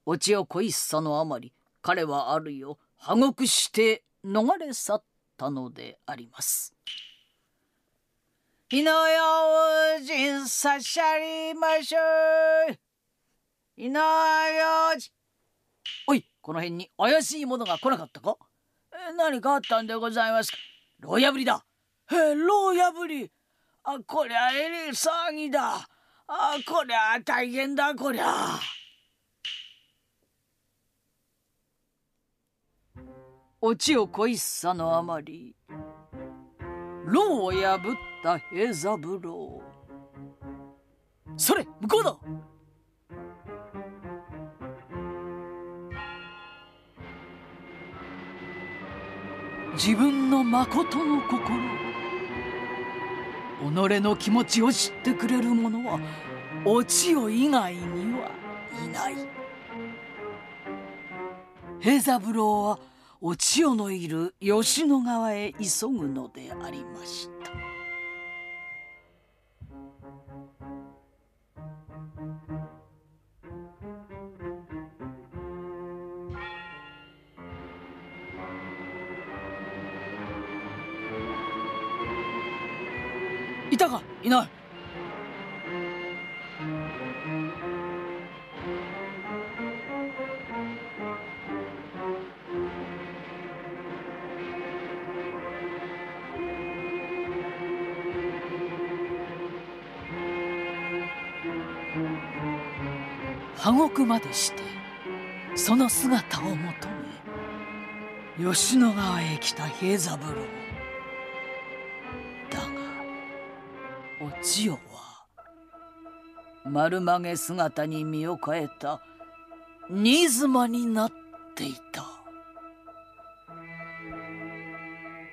お千代恋しさのあまり彼はあるよ破獄して逃れ去ったのであります。火の用心差しありましょう。火の用心。おい、この辺に怪しいものが来なかったか？え、何かあったんでございますか？牢破りだ。牢破り。あ、こりゃえれえ騒ぎだ。あ、こりゃ大変だ、こりゃ。お千代恋しさのあまり牢を破った平三郎。それ向こうだ。自分のまことの心、己の気持ちを知ってくれる者はお千代以外にはいない。平三郎はお千代のいる吉野川へ急ぐのでありました。いたかいない。破獄までしてその姿を求め吉野川へ来た平三郎だが、お千代は丸まげ姿に身を変えた新妻になっていた。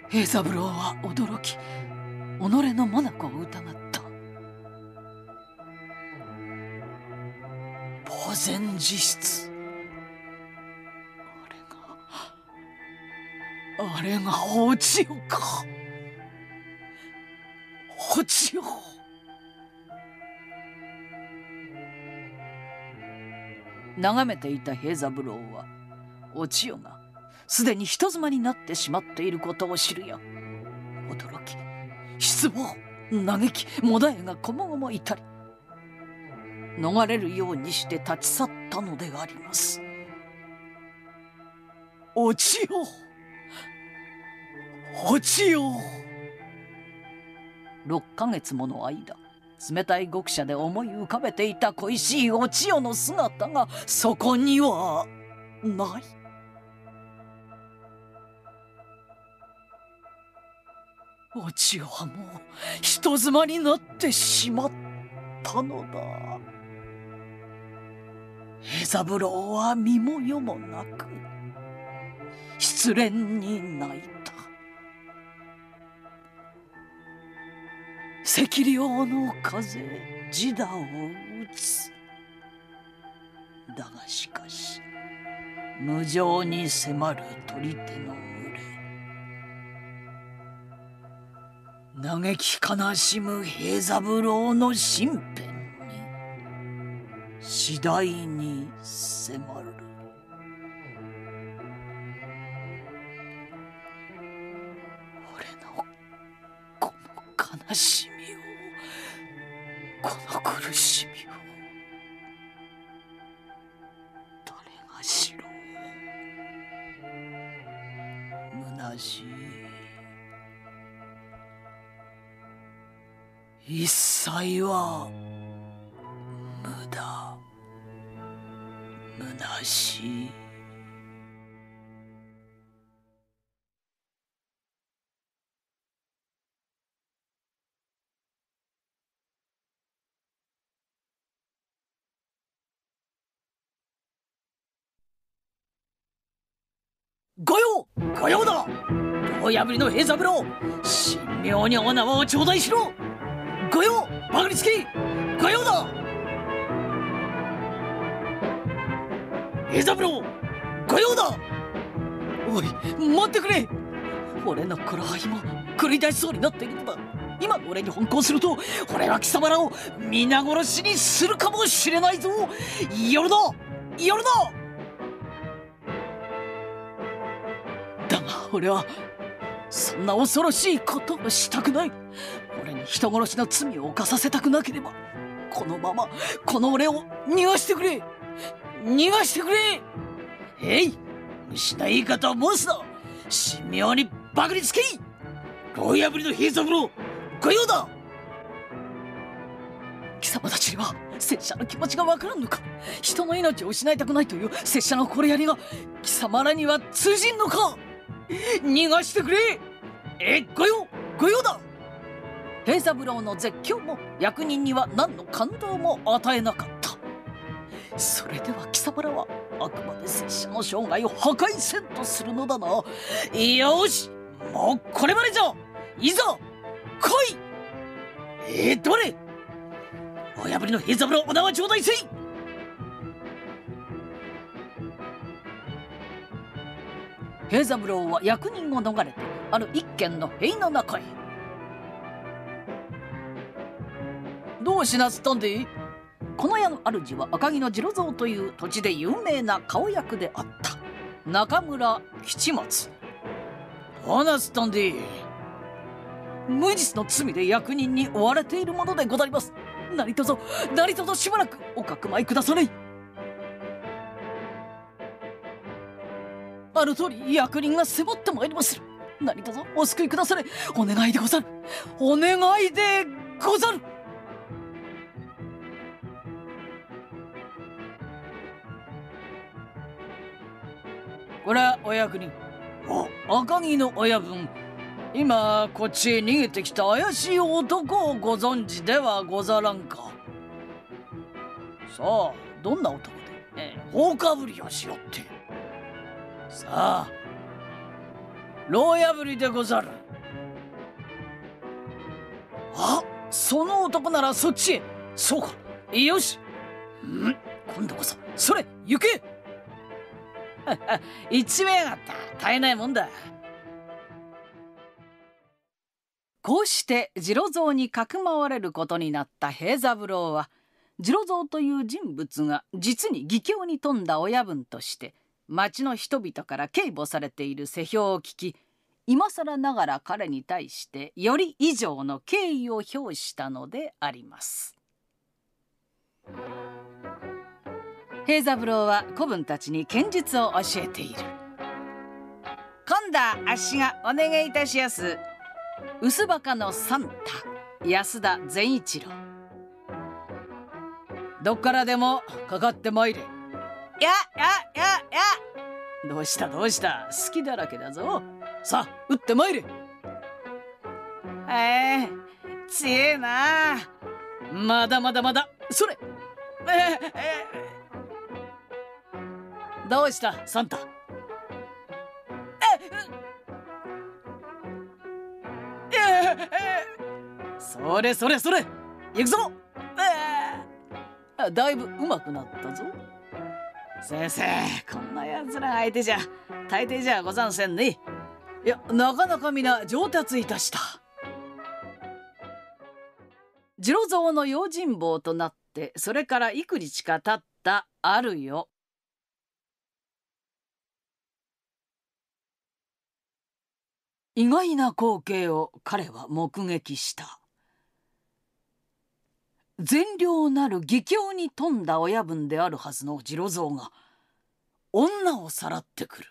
平三郎は驚き己の眼を疑った。当然自失、あれがあれがお千代か。お千代、眺めていた平三郎はお千代がすでに人妻になってしまっていることを知るや驚き失望嘆きもだえがこもごもいたり、逃れるようにして立ち去ったのであります。お千代、お千代。ろっかげつもの間冷たい獄舎で思い浮かべていた恋しいお千代の姿がそこにはない。お千代はもう人妻になってしまったのだ。平三郎は身も世もなく失恋に泣いた。赤涼の風自打を打つ。だがしかし無情に迫る取り手の群れ、嘆き悲しむ平三郎の身辺次第に迫る。俺のこの悲しみを、この苦しみを誰が知ろう。虚しい一切は無駄。虚しい。御用、御用だ。牢破りの平三郎、神妙にお縄を頂戴しろ。御用、ばかりつき、御用だ。平三郎、御用だ。おい、待ってくれ。俺のこの灰も狂い出しそうになっているのだ。今の俺に反抗すると、俺は貴様らを皆殺しにするかもしれないぞ。夜だ、夜だ。だが俺はそんな恐ろしいことをしたくない。俺に人殺しの罪を犯させたくなければ、このままこの俺を逃がしてくれ、逃がしてくれ。えい、失い言い方を申すな。神妙にばかりつけい。牢破りの平三郎、御用だ。貴様たちには拙者の気持ちがわからんのか。人の命を失いたくないという拙者の心やりが貴様らには通じんのか。逃がしてくれ。えい、御用、御用だ。平三郎の絶叫も役人には何の感動も与えなかった。それでは貴様らはあくまで拙者の生涯を破壊せんとするのだな。よし、もうこれまでじゃ。いざ来い。えー、どれ。お破りの平三郎、お名は頂戴せい。平三郎は役人を逃れてある一軒の塀の中へ。どうしなすったんで。この家の主は赤城の次郎蔵という土地で有名な顔役であった中村吉松。どうなすったんで。無実の罪で役人に追われているものでござります。何とぞ何とぞしばらくおかくまいくだされ。あの通り役人が迫ってまいりまする。何とぞお救いくだされ。お願いでござる。お願いでござる。これはお役人。赤城の親分、今こっちへ逃げてきた怪しい男をご存知ではござらんか。さあ、どんな男で放火ぶりをしよって。さあ、牢破りでござる。あ、その男ならそっちへ。そうか、よし。ん、今度こそそれ行け。一命があった、絶えないもんだ。こうして次郎蔵にかくまわれることになった平三郎は、次郎蔵という人物が実に義教に富んだ親分として町の人々から警護されている世評を聞き、今更ながら彼に対してより以上の敬意を表したのであります。平三郎は子分たちに剣術を教えている。今度はあっしがお願いいたしやす。薄バカのサンタ安田善一郎。どっからでもかかってまいれ。やややや。どうしたどうした、好きだらけだぞ。さあ打ってまいれ。ええー、強えな。まだまだまだそれ。えー、えーどうしたサンタ。それそれそれ、行くぞ。だいぶ上手くなったぞ。先生、こんなやつら相手じゃ大抵じゃござんせんね。いや、なかなか皆上達いたした。次郎蔵の用心棒となってそれから幾日か経ったあるよ。意外な光景を彼は目撃した。善良なる義教に富んだ親分であるはずの次郎蔵が女をさらってくる。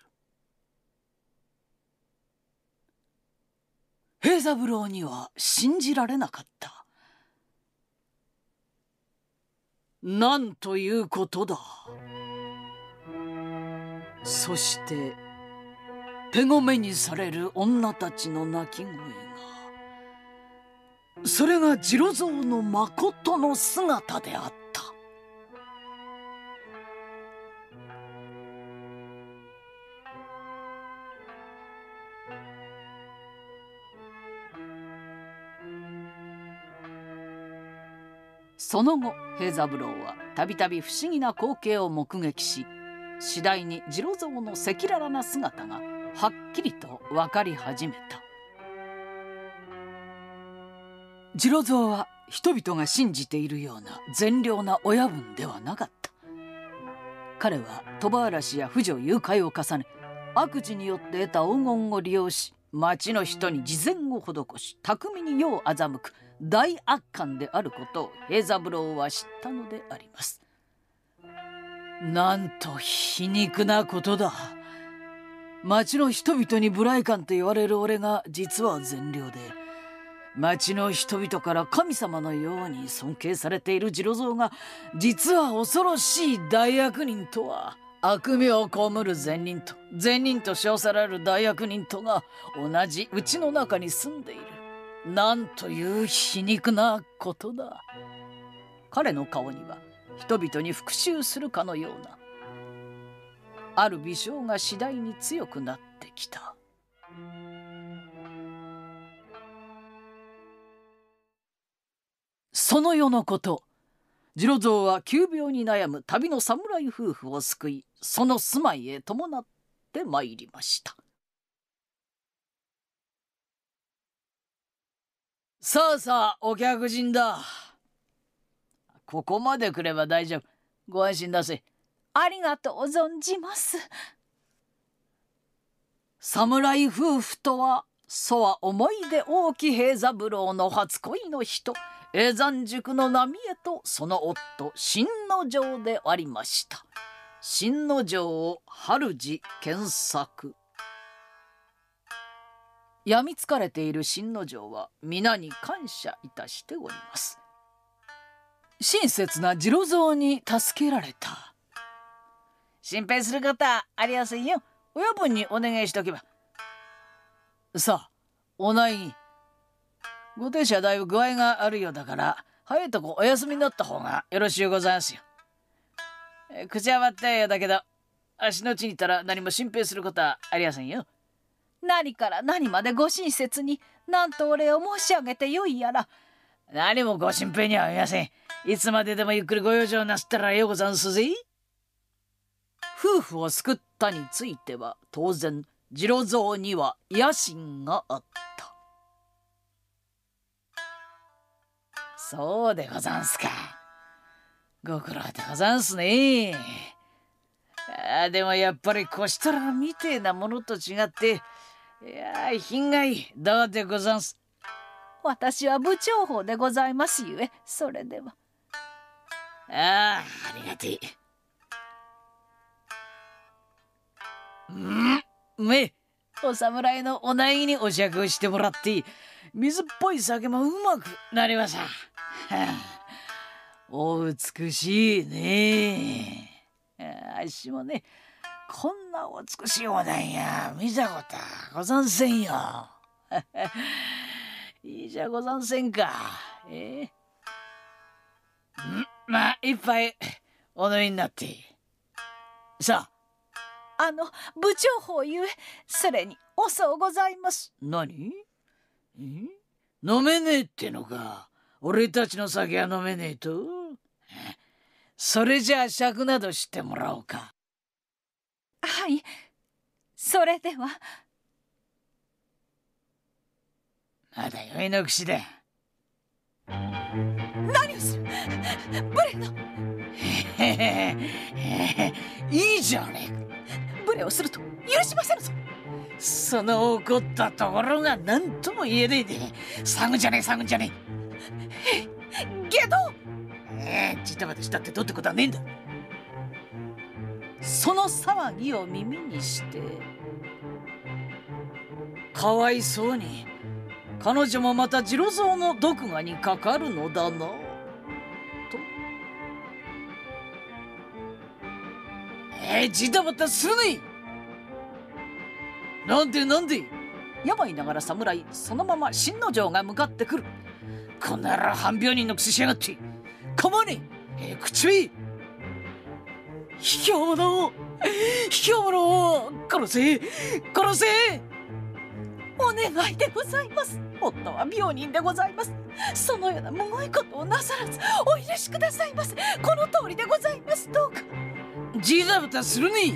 平三郎には信じられなかった。なんということだ。そして手ごめにされる女たちの泣き声が、それが次郎蔵のまことの姿であった。その後平三郎はたびたび不思議な光景を目撃し、次第に次郎蔵の赤裸々な姿がはっきりと分かり始めた。次郎蔵は人々が信じているような善良な親分ではなかった。彼は賭場荒らしや婦女誘拐を重ね、悪事によって得た黄金を利用し、町の人に慈善を施し、巧みに世を欺く大悪漢であることを平三郎は知ったのであります。なんと皮肉なことだ。町の人々に無頼漢と言われる俺が実は善良で、町の人々から神様のように尊敬されている次郎蔵が実は恐ろしい大悪人とは、悪名を被る善人と善人と称される大悪人とが同じうちの中に住んでいる。なんという皮肉なことだ。彼の顔には人々に復讐するかのようなある微笑が次第に強くなってきた。その夜のこと、次郎蔵は急病に悩む旅の侍夫婦を救い、その住まいへ伴ってまいりました。さあさあお客人だ。ここまで来れば大丈夫。ご安心なさい。ありがとう存じます。侍夫婦とはそは思い出大き平三郎の初恋の人、永山塾の浪江とその夫新之丞でありました。新之丞春次健作。病みつかれている新之丞は皆に感謝いたしております。親切な次郎蔵に助けられた。心配することはありやすいよ。親分にお願いしとけば。さあお内儀、ご亭主はだいぶ具合があるようだから早いとこお休みになった方がよろしゅうございますよ。口はばったいようだけど、足のうちにいたら何も心配することはありやせんよ。何から何までご親切に、なんとお礼を申し上げてよいやら。何もご心配にはありません。いつまででもゆっくりご養生なすったらようござんすぜ。夫婦を救ったについては当然次郎蔵には野心があった。そうでござんすか。ご苦労でござんすね。あでもやっぱりこしたらみてえなものと違っていや品がいい。どうでござんす。私は部長法でございますゆえ、それでは。ああ、ありがてえ。んうめえ、お侍のお内儀にお酌をしてもらっていい。水っぽい酒もうまくなりました。はあ、お美しいねえ。あっしもね、こんなお美しいお内儀や見たことはござんせんよ。いいじゃござんせんか。ええ、んまあ一杯お飲みになって。さあ、あの部長法ゆえそれにおそうございます。何、え飲めねえってのか。俺たちの酒は飲めねえと。それじゃあ酌などしてもらおうか。はい、それでは。まだ酔いの口だ。何をする、無礼な。いいじゃねえか。無礼をすると許しませぬぞ。その怒ったところが何とも言えねえで、騒ぐんじゃねえ、騒ぐんじゃねえ。けどええ、じたばたしたってどうってことはねえんだ。その騒ぎを耳にしてかわいそうに彼女もまた次郎蔵の毒牙にかかるのだなと。えー、じたばたするね。なんでなんで。病ながら侍そのまま新之丞が向かってくる。こんなら半病人のくせしやがって。構わねえ、えー、口へ。卑怯者を卑怯者を殺せ殺せ。お願いでございます。夫は病人でございます。そのようなむごいことをなさらずお許しくださいます。この通りでございます。どうか。じたばたするね。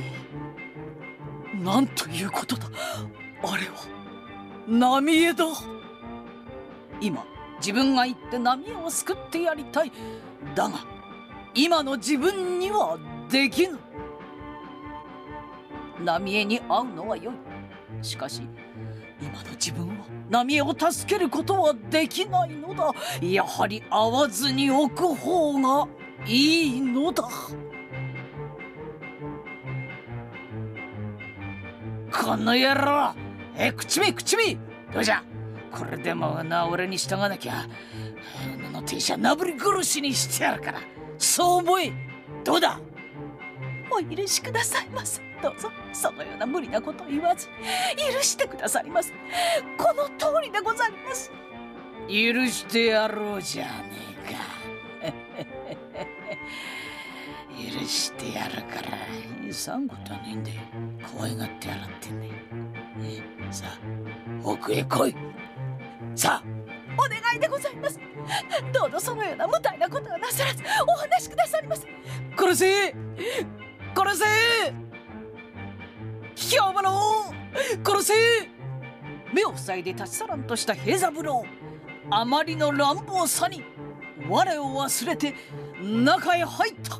なんということだ。あれは浪江だ。今自分が行って浪江を救ってやりたい。だが今の自分にはできぬ。浪江に会うのはよい。しかし今の自分は浪江を助けることはできないのだ。やはり会わずにおく方がいいのだ。この野郎、え口め口め。どうじゃ、これでもな俺に従わなきゃ女の亭主はなぶり殺しにしてやるから、そう思え。どうだ。お許しくださいます。どうぞそのような無理なことを言わず許してくださります。この通りでございます。許してやろうじゃねえか。許してやるからさんことはねえんで、可愛がってやらってね。さあ奥へ来い。さあお願いでございます。どうぞそのような無体なことはなさらずお話しくださります。殺せ殺せ卑怯者殺せ。目を塞いで立ち去らんとした平三郎、あまりの乱暴さに我を忘れて中へ入った。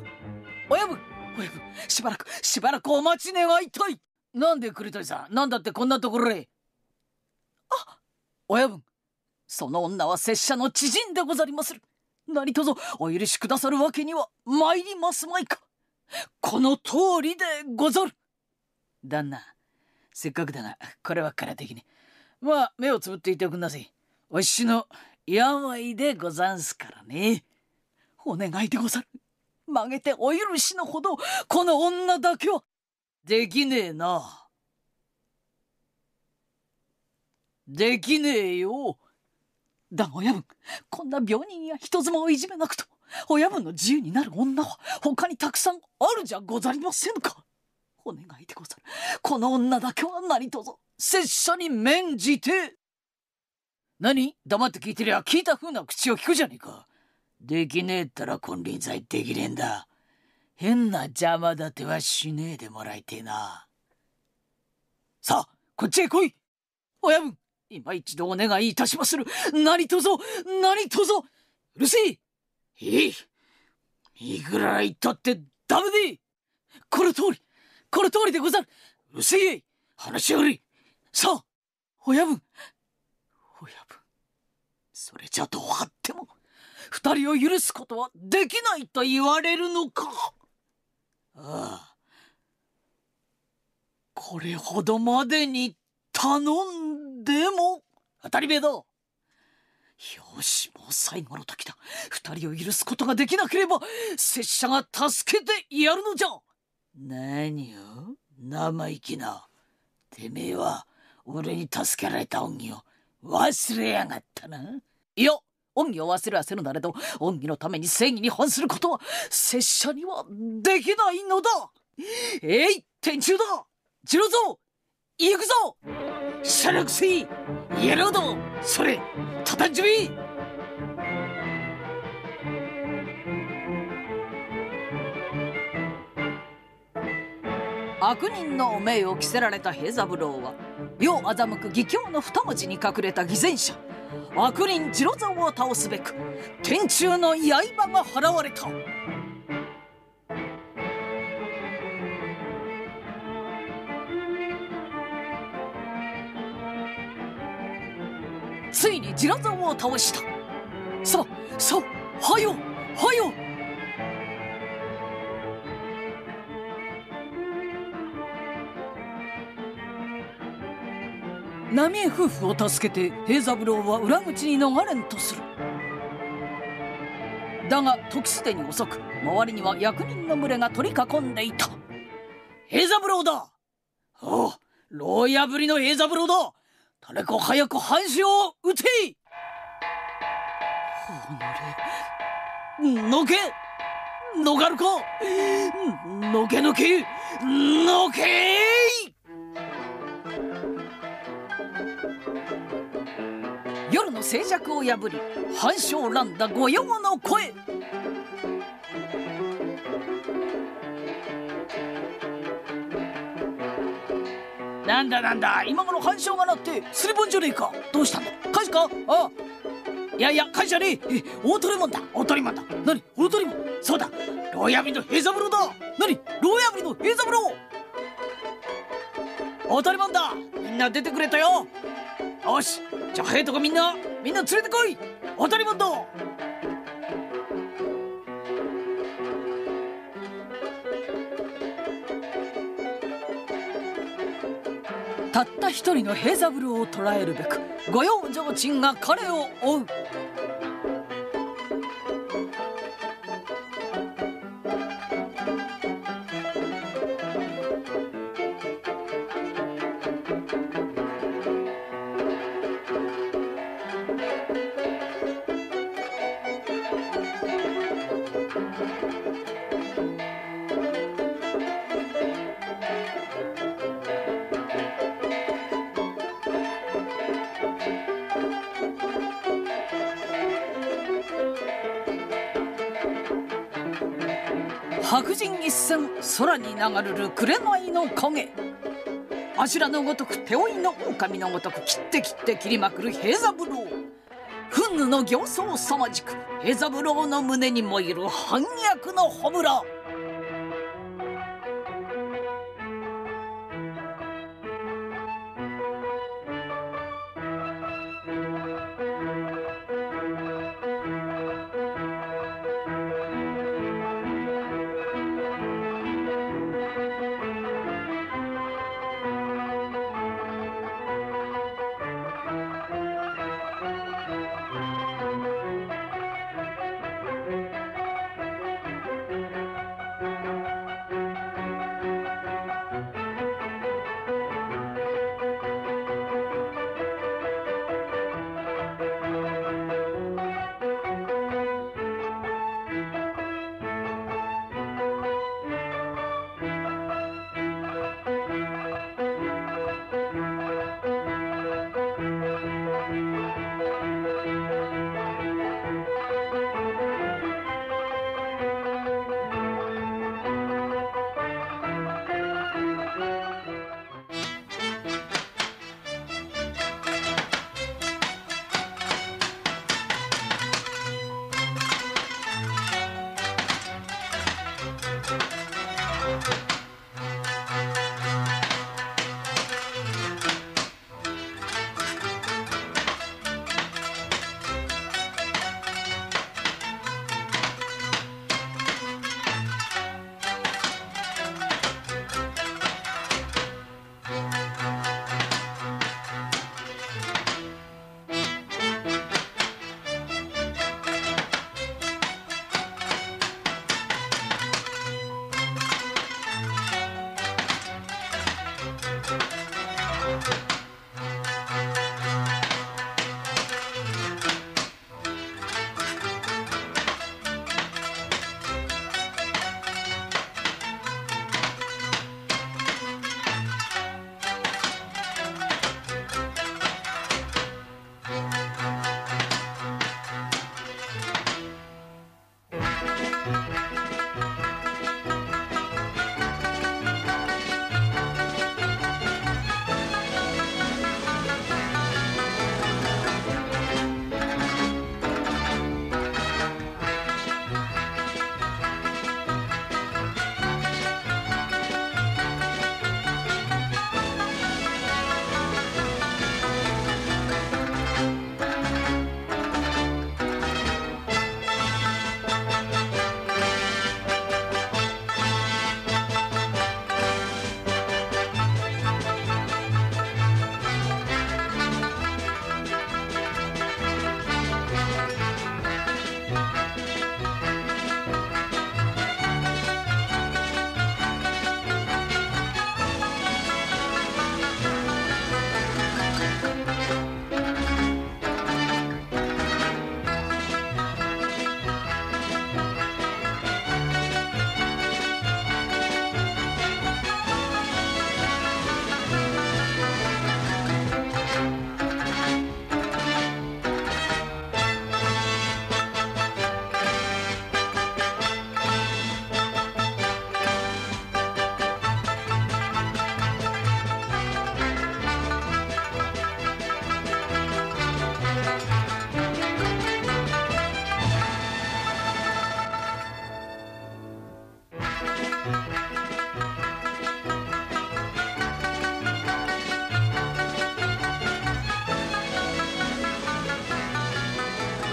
親分親分、しばらくしばらくお待ち願いたい。なんで栗鳥さん、なんだってこんなところへ。あ、親分、その女は拙者の知人でござりまする。何とぞお許しくださるわけには参りますまいか。この通りでござる。旦那、せっかくだがこればっかりはできねえ。まあ目をつぶっていておくんなせ。おしの病でござんすからね。お願いでござる。曲げてお許しのほど、この女だけはできねえな。できねえよ。だが親分、こんな病人や人妻をいじめなくと親分の自由になる女は他にたくさんあるじゃござりませんか。お願いでござる。この女だけは何とぞ拙者に免じて。何、黙って聞いてりゃ聞いたふうな口を聞くじゃねえか。できねえったら金輪際できねえんだ。変な邪魔立てはしねえでもらいてえな。さあこっちへ来い。親分、今一度お願いいたしまする。何とぞ何とぞ。うるせえ。いいいくら言ったってダメで。この通りこの通りでござる。うるせえ、話しやがれ。さあ親分親分、それじゃどうあっても二人を許すことはできないと言われるのか。ああ、これほどまでに頼んでも当たり前だ。よし、もう最後の時だ。二人を許すことができなければ拙者が助けてやるのじゃ。何を生意気な。てめえは俺に助けられた恩義を忘れやがったな。いや、恩義を忘れはせぬなれど、恩義のために正義に反することは拙者にはできないのだ。えい、天誅だ。次郎ぞ、行くぞ。しゃらくせい野郎ども、それたたんじめ。悪人の汚名を着せられた平三郎は、世を欺く義教の二文字に隠れた偽善者悪人次郎三を倒すべく天誅の刃が払われた。ついに次郎三を倒した。さあさあ、はよはよ。浪江夫婦を助けて平三郎は裏口に逃れんとする。だが時すでに遅く、周りには役人の群れが取り囲んでいた。平三郎だ。おう、牢破りの平三郎だ。誰か早く半紙を打て。おのれ、のけのがるか。のけのけのけ。夜の静寂を破り半鐘を乱だ御用の声。なんだなんだ、今頃半鐘が鳴ってすりぼんじゃねえか。どうしたんだ、火事か。ああ、いやいや火事じゃねえ、大捕りもんだ大捕りもんだ。何大捕りもん。そうだ、牢破りの平三郎だ。何牢破りの平三郎、大捕りもんだ。みんな出てくれたよ。よし、じゃあ早いとこみんなみんな連れてこい。当たり前だ。たった一人の平三郎を捕らえるべく御用上賃が彼を追う。白人一閃、空に流れる紅の影。あしらのごとく、手負いの狼のごとく、切って切って切りまくる平三郎。憤怒の形相さまじく、平三郎の胸に燃える反逆の炎。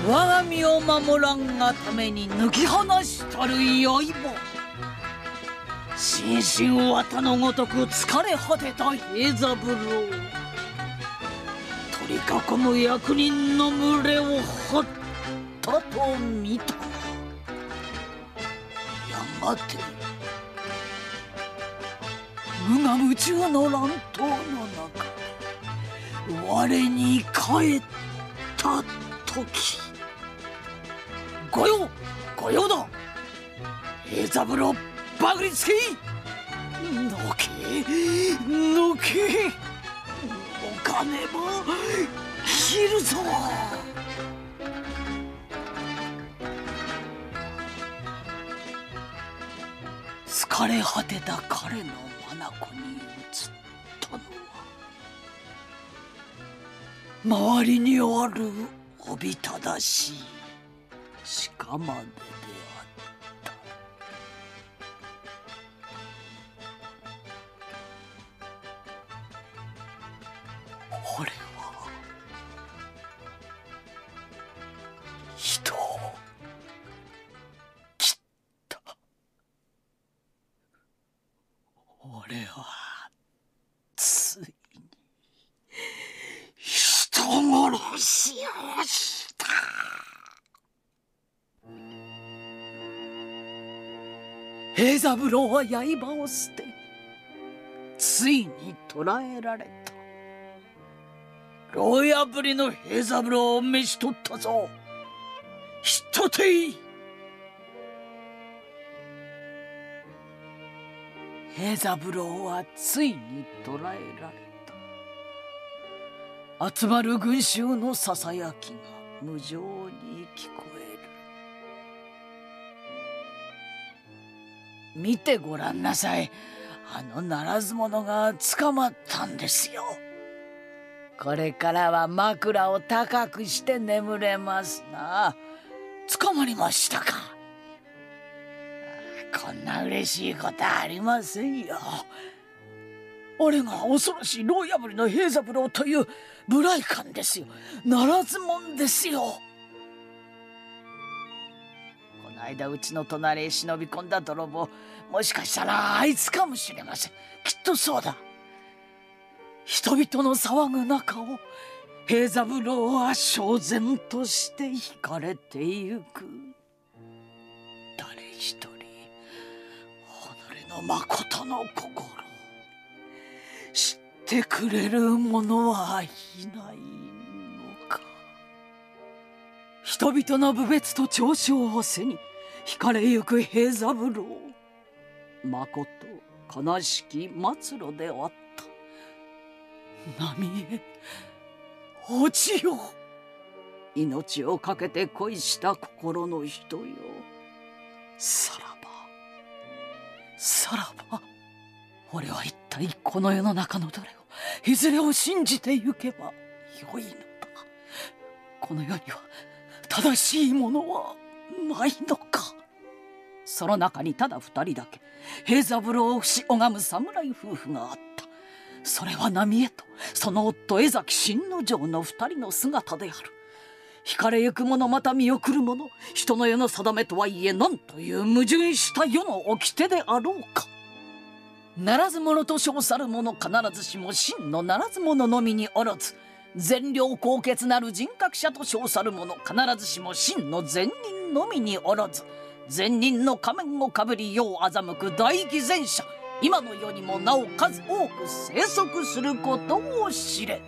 我が身を守らんがために抜き放したる刃、心身綿のごとく疲れ果てた平三郎、取り囲む役人の群れをほったと見たが、やがて無我夢中の乱闘の中、我に帰った時。御用御用だ、平三郎ばぐりつけ、のけのけ、お金も切るぞ。れ果てた彼の眼に映ったのは、周りにあるおびただしい鹿までであった。俺は人を切った。俺はついに人殺しをした。平三郎は刃を捨て、ついに捕らえられた。牢破りの平三郎を召し取ったぞ。ひとてい。平三郎はついに捕らえられた。集まる群衆のささやきが無情に聞こえる。見てごらんなさい。あのならず者が捕まったんですよ。これからは枕を高くして眠れますな。捕まりましたか。こんな嬉しいことはありませんよ。俺が恐ろしい牢破りの平三郎という無頼漢ですよ。ならず者ですよ。間うちの隣へ忍び込んだ泥棒、もしかしたらあいつかもしれません。きっとそうだ。人々の騒ぐ中を平三郎は焦然として引かれてゆく。誰一人己のまことの心を知ってくれる者はいない。人々の侮蔑と嘲笑を背に惹かれゆく平三郎、まこと悲しき末路であった。浪へ落ちよ、命を懸けて恋した心の人よ。さらばさらば、俺は一体この世の中のどれを、いずれを信じてゆけばよいのだ。この世には正しいものはないのか。その中にただ二人だけ平三郎をし拝む侍夫婦があった。それは浪江とその夫江崎新之丞の二人の姿である。惹かれゆく者また見送る者、人の世の定めとはいえ何という矛盾した世の掟であろうか。ならず者と称さる者必ずしも真のならず者のみにあらず、善良高潔なる人格者と称さる者必ずしも真の善人のみにおらず、善人の仮面をかぶり世を欺く大偽善者、今の世にもなお数多く生息することを知れ。